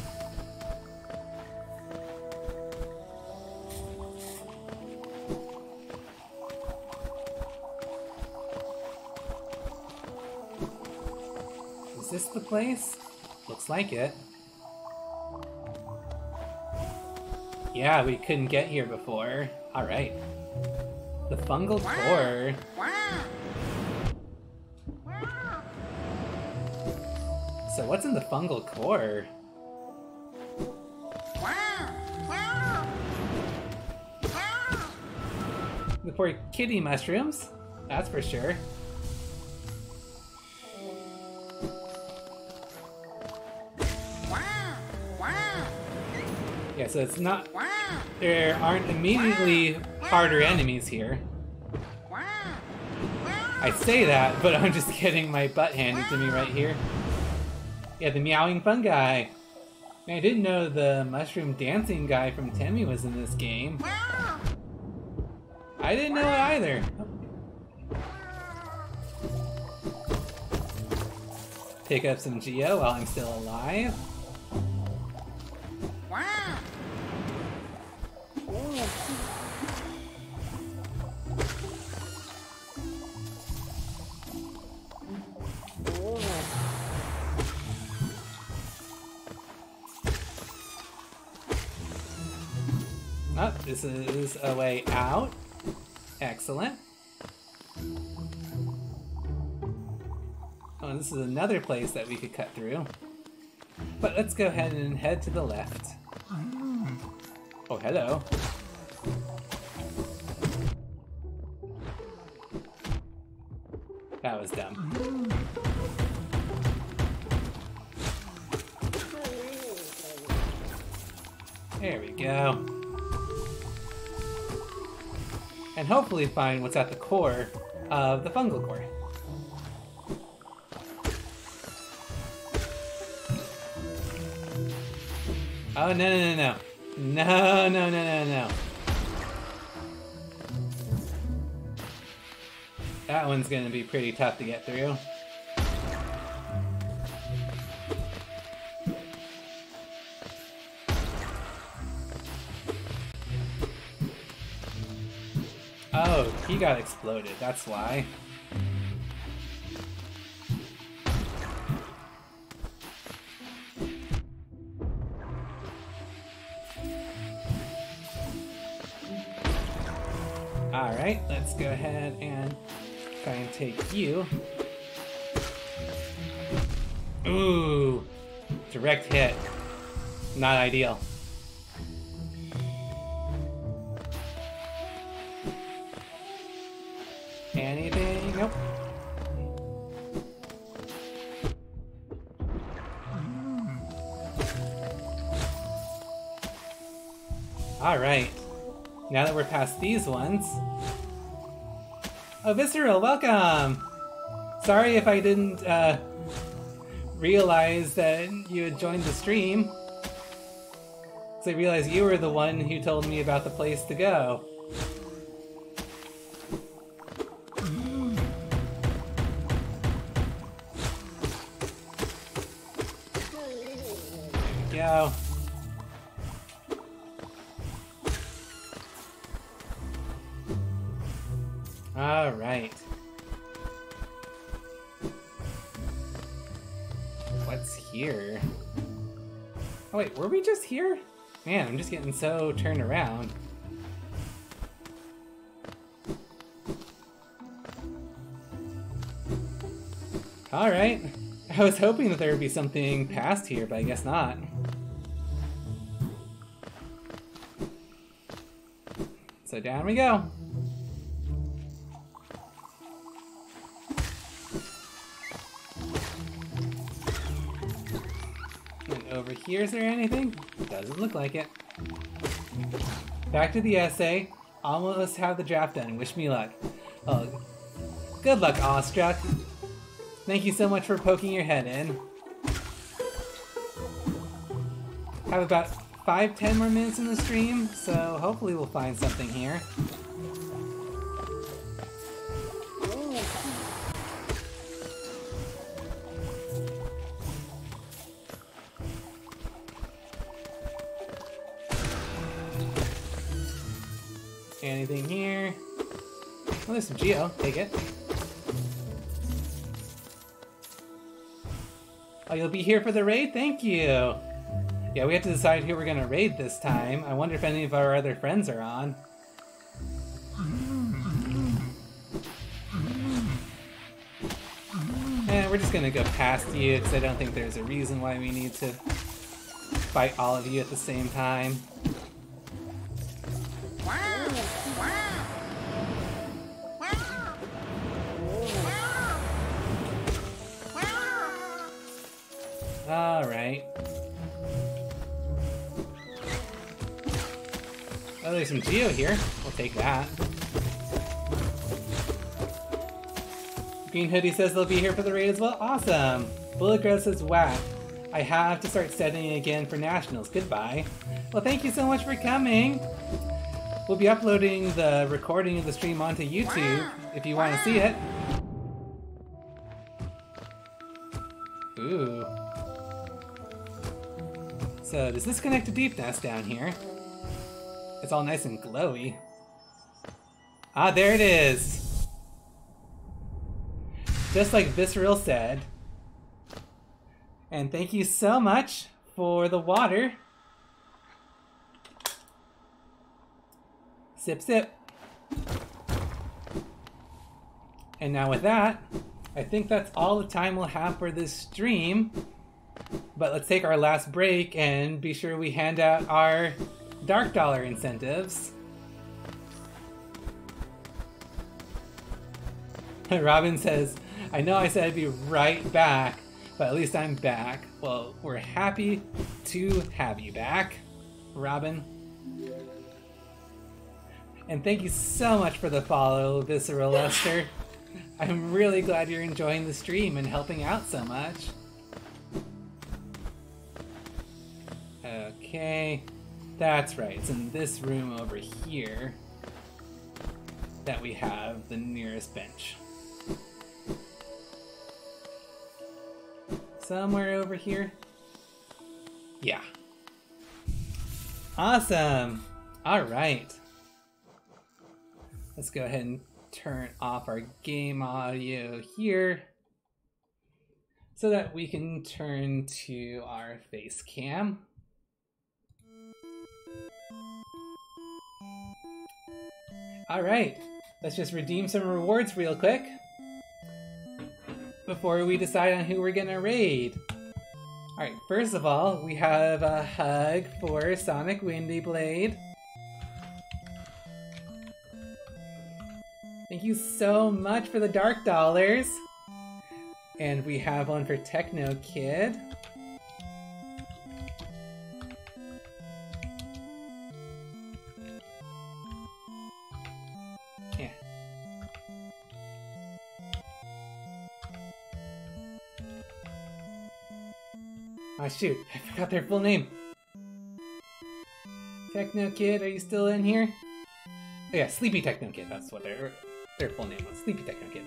Is this the place? Looks like it. Yeah, we couldn't get here before. Alright. The fungal core. So what's in the fungal core? The poor kitty mushrooms, that's for sure. Yeah, so it's not... There aren't immediately harder enemies here. I say that, but I'm just getting my butt handed to me right here. Yeah, the meowing fungi. I didn't know the mushroom dancing guy from Temmie was in this game. I didn't know it either. Pick up some Geo while I'm still alive. Oh, this is a way out. Excellent. Oh, and this is another place that we could cut through. But let's go ahead and head to the left. Oh, hello. That was dumb. There we go. And hopefully find what's at the core of the fungal core. Oh, no, no, no, no. No, no, no, no, no. That one's gonna be pretty tough to get through. Oh, he got exploded, that's why. Alright, let's go ahead and try and take you. Ooh, direct hit. Not ideal. Anything? Nope. Alright. Now that we're past these ones... Oh, Visceral, welcome! Sorry if I didn't uh, realize that you had joined the stream. So I realized you were the one who told me about the place to go. All right. What's here? Oh wait, were we just here? Man, I'm just getting so turned around. All right. I was hoping that there would be something past here, but I guess not. So down we go. And over here, is there anything? Doesn't look like it. Back to the essay. Almost have the draft done. Wish me luck. Oh, good luck, Awestruck. Thank you so much for poking your head in. Have about five, ten more minutes in the stream, so hopefully we'll find something here. Anything here? Oh, there's some Geo. Take it. Oh, you'll be here for the raid? Thank you! Yeah, we have to decide who we're gonna raid this time. I wonder if any of our other friends are on. Eh, we're just gonna go past you, because I don't think there's a reason why we need to fight all of you at the same time. Alright. Oh, there's some Geo here. We'll take that. Green Hoodie says they'll be here for the raid as well. Awesome! Bullet Grove says, whack. I have to start studying again for Nationals. Goodbye. Well, thank you so much for coming. We'll be uploading the recording of the stream onto YouTube if you want to see it. Ooh. So does this connect to Deepnest down here? It's all nice and glowy. Ah, there it is! Just like Visceral said. And thank you so much for the water. Sip, sip. And now with that, I think that's all the time we'll have for this stream. But let's take our last break and be sure we hand out our Dark Dollar incentives. Robin says, I know I said I'd be right back, but at least I'm back. Well, we're happy to have you back, Robin. And thank you so much for the follow, Visceral Lester. I'm really glad you're enjoying the stream and helping out so much. Okay, that's right, it's in this room over here that we have the nearest bench. Somewhere over here? Yeah. Awesome! Alright. Let's go ahead and turn off our game audio here so that we can turn to our face cam. Alright, let's just redeem some rewards real quick before we decide on who we're gonna raid. Alright, first of all, we have a hug for Sonic Windy Blade. Thank you so much for the Dark Dollars. And we have one for Techno Kid. Oh, shoot, I forgot their full name. Techno Kid, are you still in here? Oh yeah, Sleepy Techno Kid, that's what their, their full name was. Sleepy Techno Kid.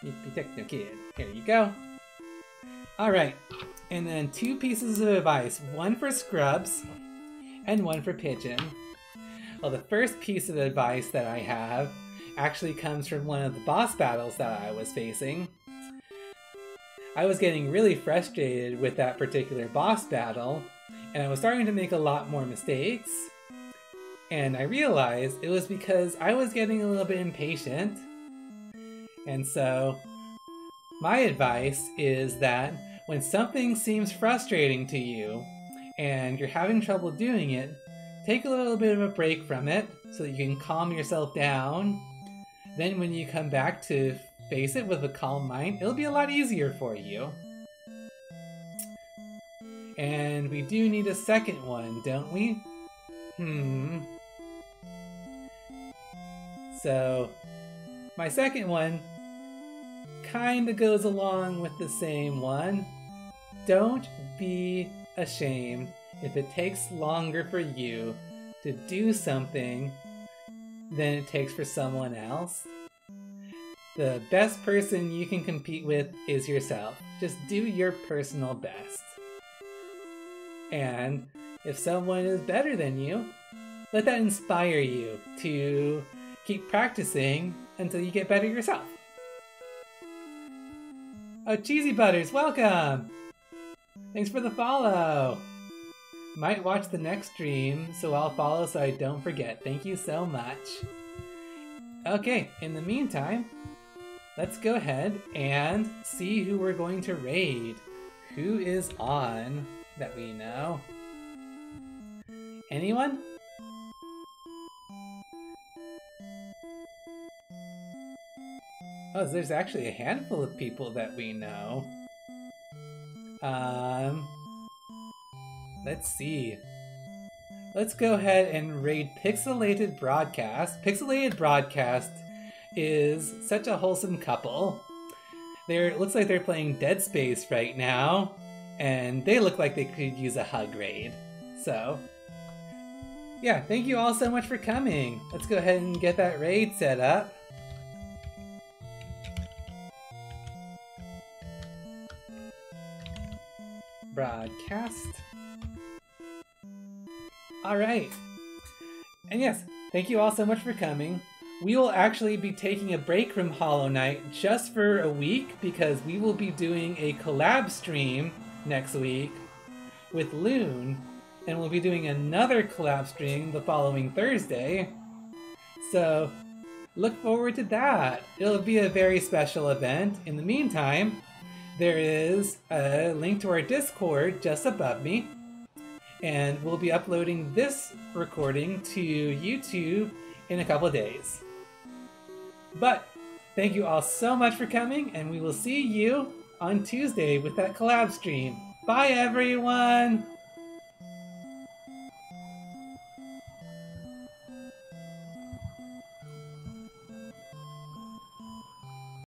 Sleepy Techno Kid, here you go. Alright, and then two pieces of advice, one for Scrubs and one for Pigeon. Well, the first piece of advice that I have actually comes from one of the boss battles that I was facing. I was getting really frustrated with that particular boss battle, and I was starting to make a lot more mistakes. And I realized it was because I was getting a little bit impatient. And so, my advice is that when something seems frustrating to you, and you're having trouble doing it, take a little bit of a break from it so that you can calm yourself down. Then when you come back to face it with a calm mind, it'll be a lot easier for you. And we do need a second one, don't we? Hmm. So, my second one kinda goes along with the same one. Don't be ashamed if it takes longer for you to do something than it takes for someone else. The best person you can compete with is yourself. Just do your personal best. And if someone is better than you, let that inspire you to keep practicing until you get better yourself. Oh, Cheesy Butters, welcome! Thanks for the follow! Might watch the next stream, so I'll follow so I don't forget. Thank you so much. Okay, in the meantime, let's go ahead and see who we're going to raid. Who is on that we know? Anyone? Oh, there's actually a handful of people that we know. Um, let's see. Let's go ahead and raid Pixelated Broadcast. Pixelated Broadcast is such a wholesome couple. They're, it looks like they're playing Dead Space right now, and they look like they could use a hug raid. So, yeah, thank you all so much for coming. Let's go ahead and get that raid set up. Broadcast. Alright. And yes, thank you all so much for coming. We will actually be taking a break from Hollow Knight just for a week because we will be doing a collab stream next week with Loon, and we'll be doing another collab stream the following Thursday. So look forward to that. It'll be a very special event. In the meantime, there is a link to our Discord just above me, and we'll be uploading this recording to YouTube in a couple of days. But thank you all so much for coming, and we will see you on Tuesday with that collab stream. Bye everyone!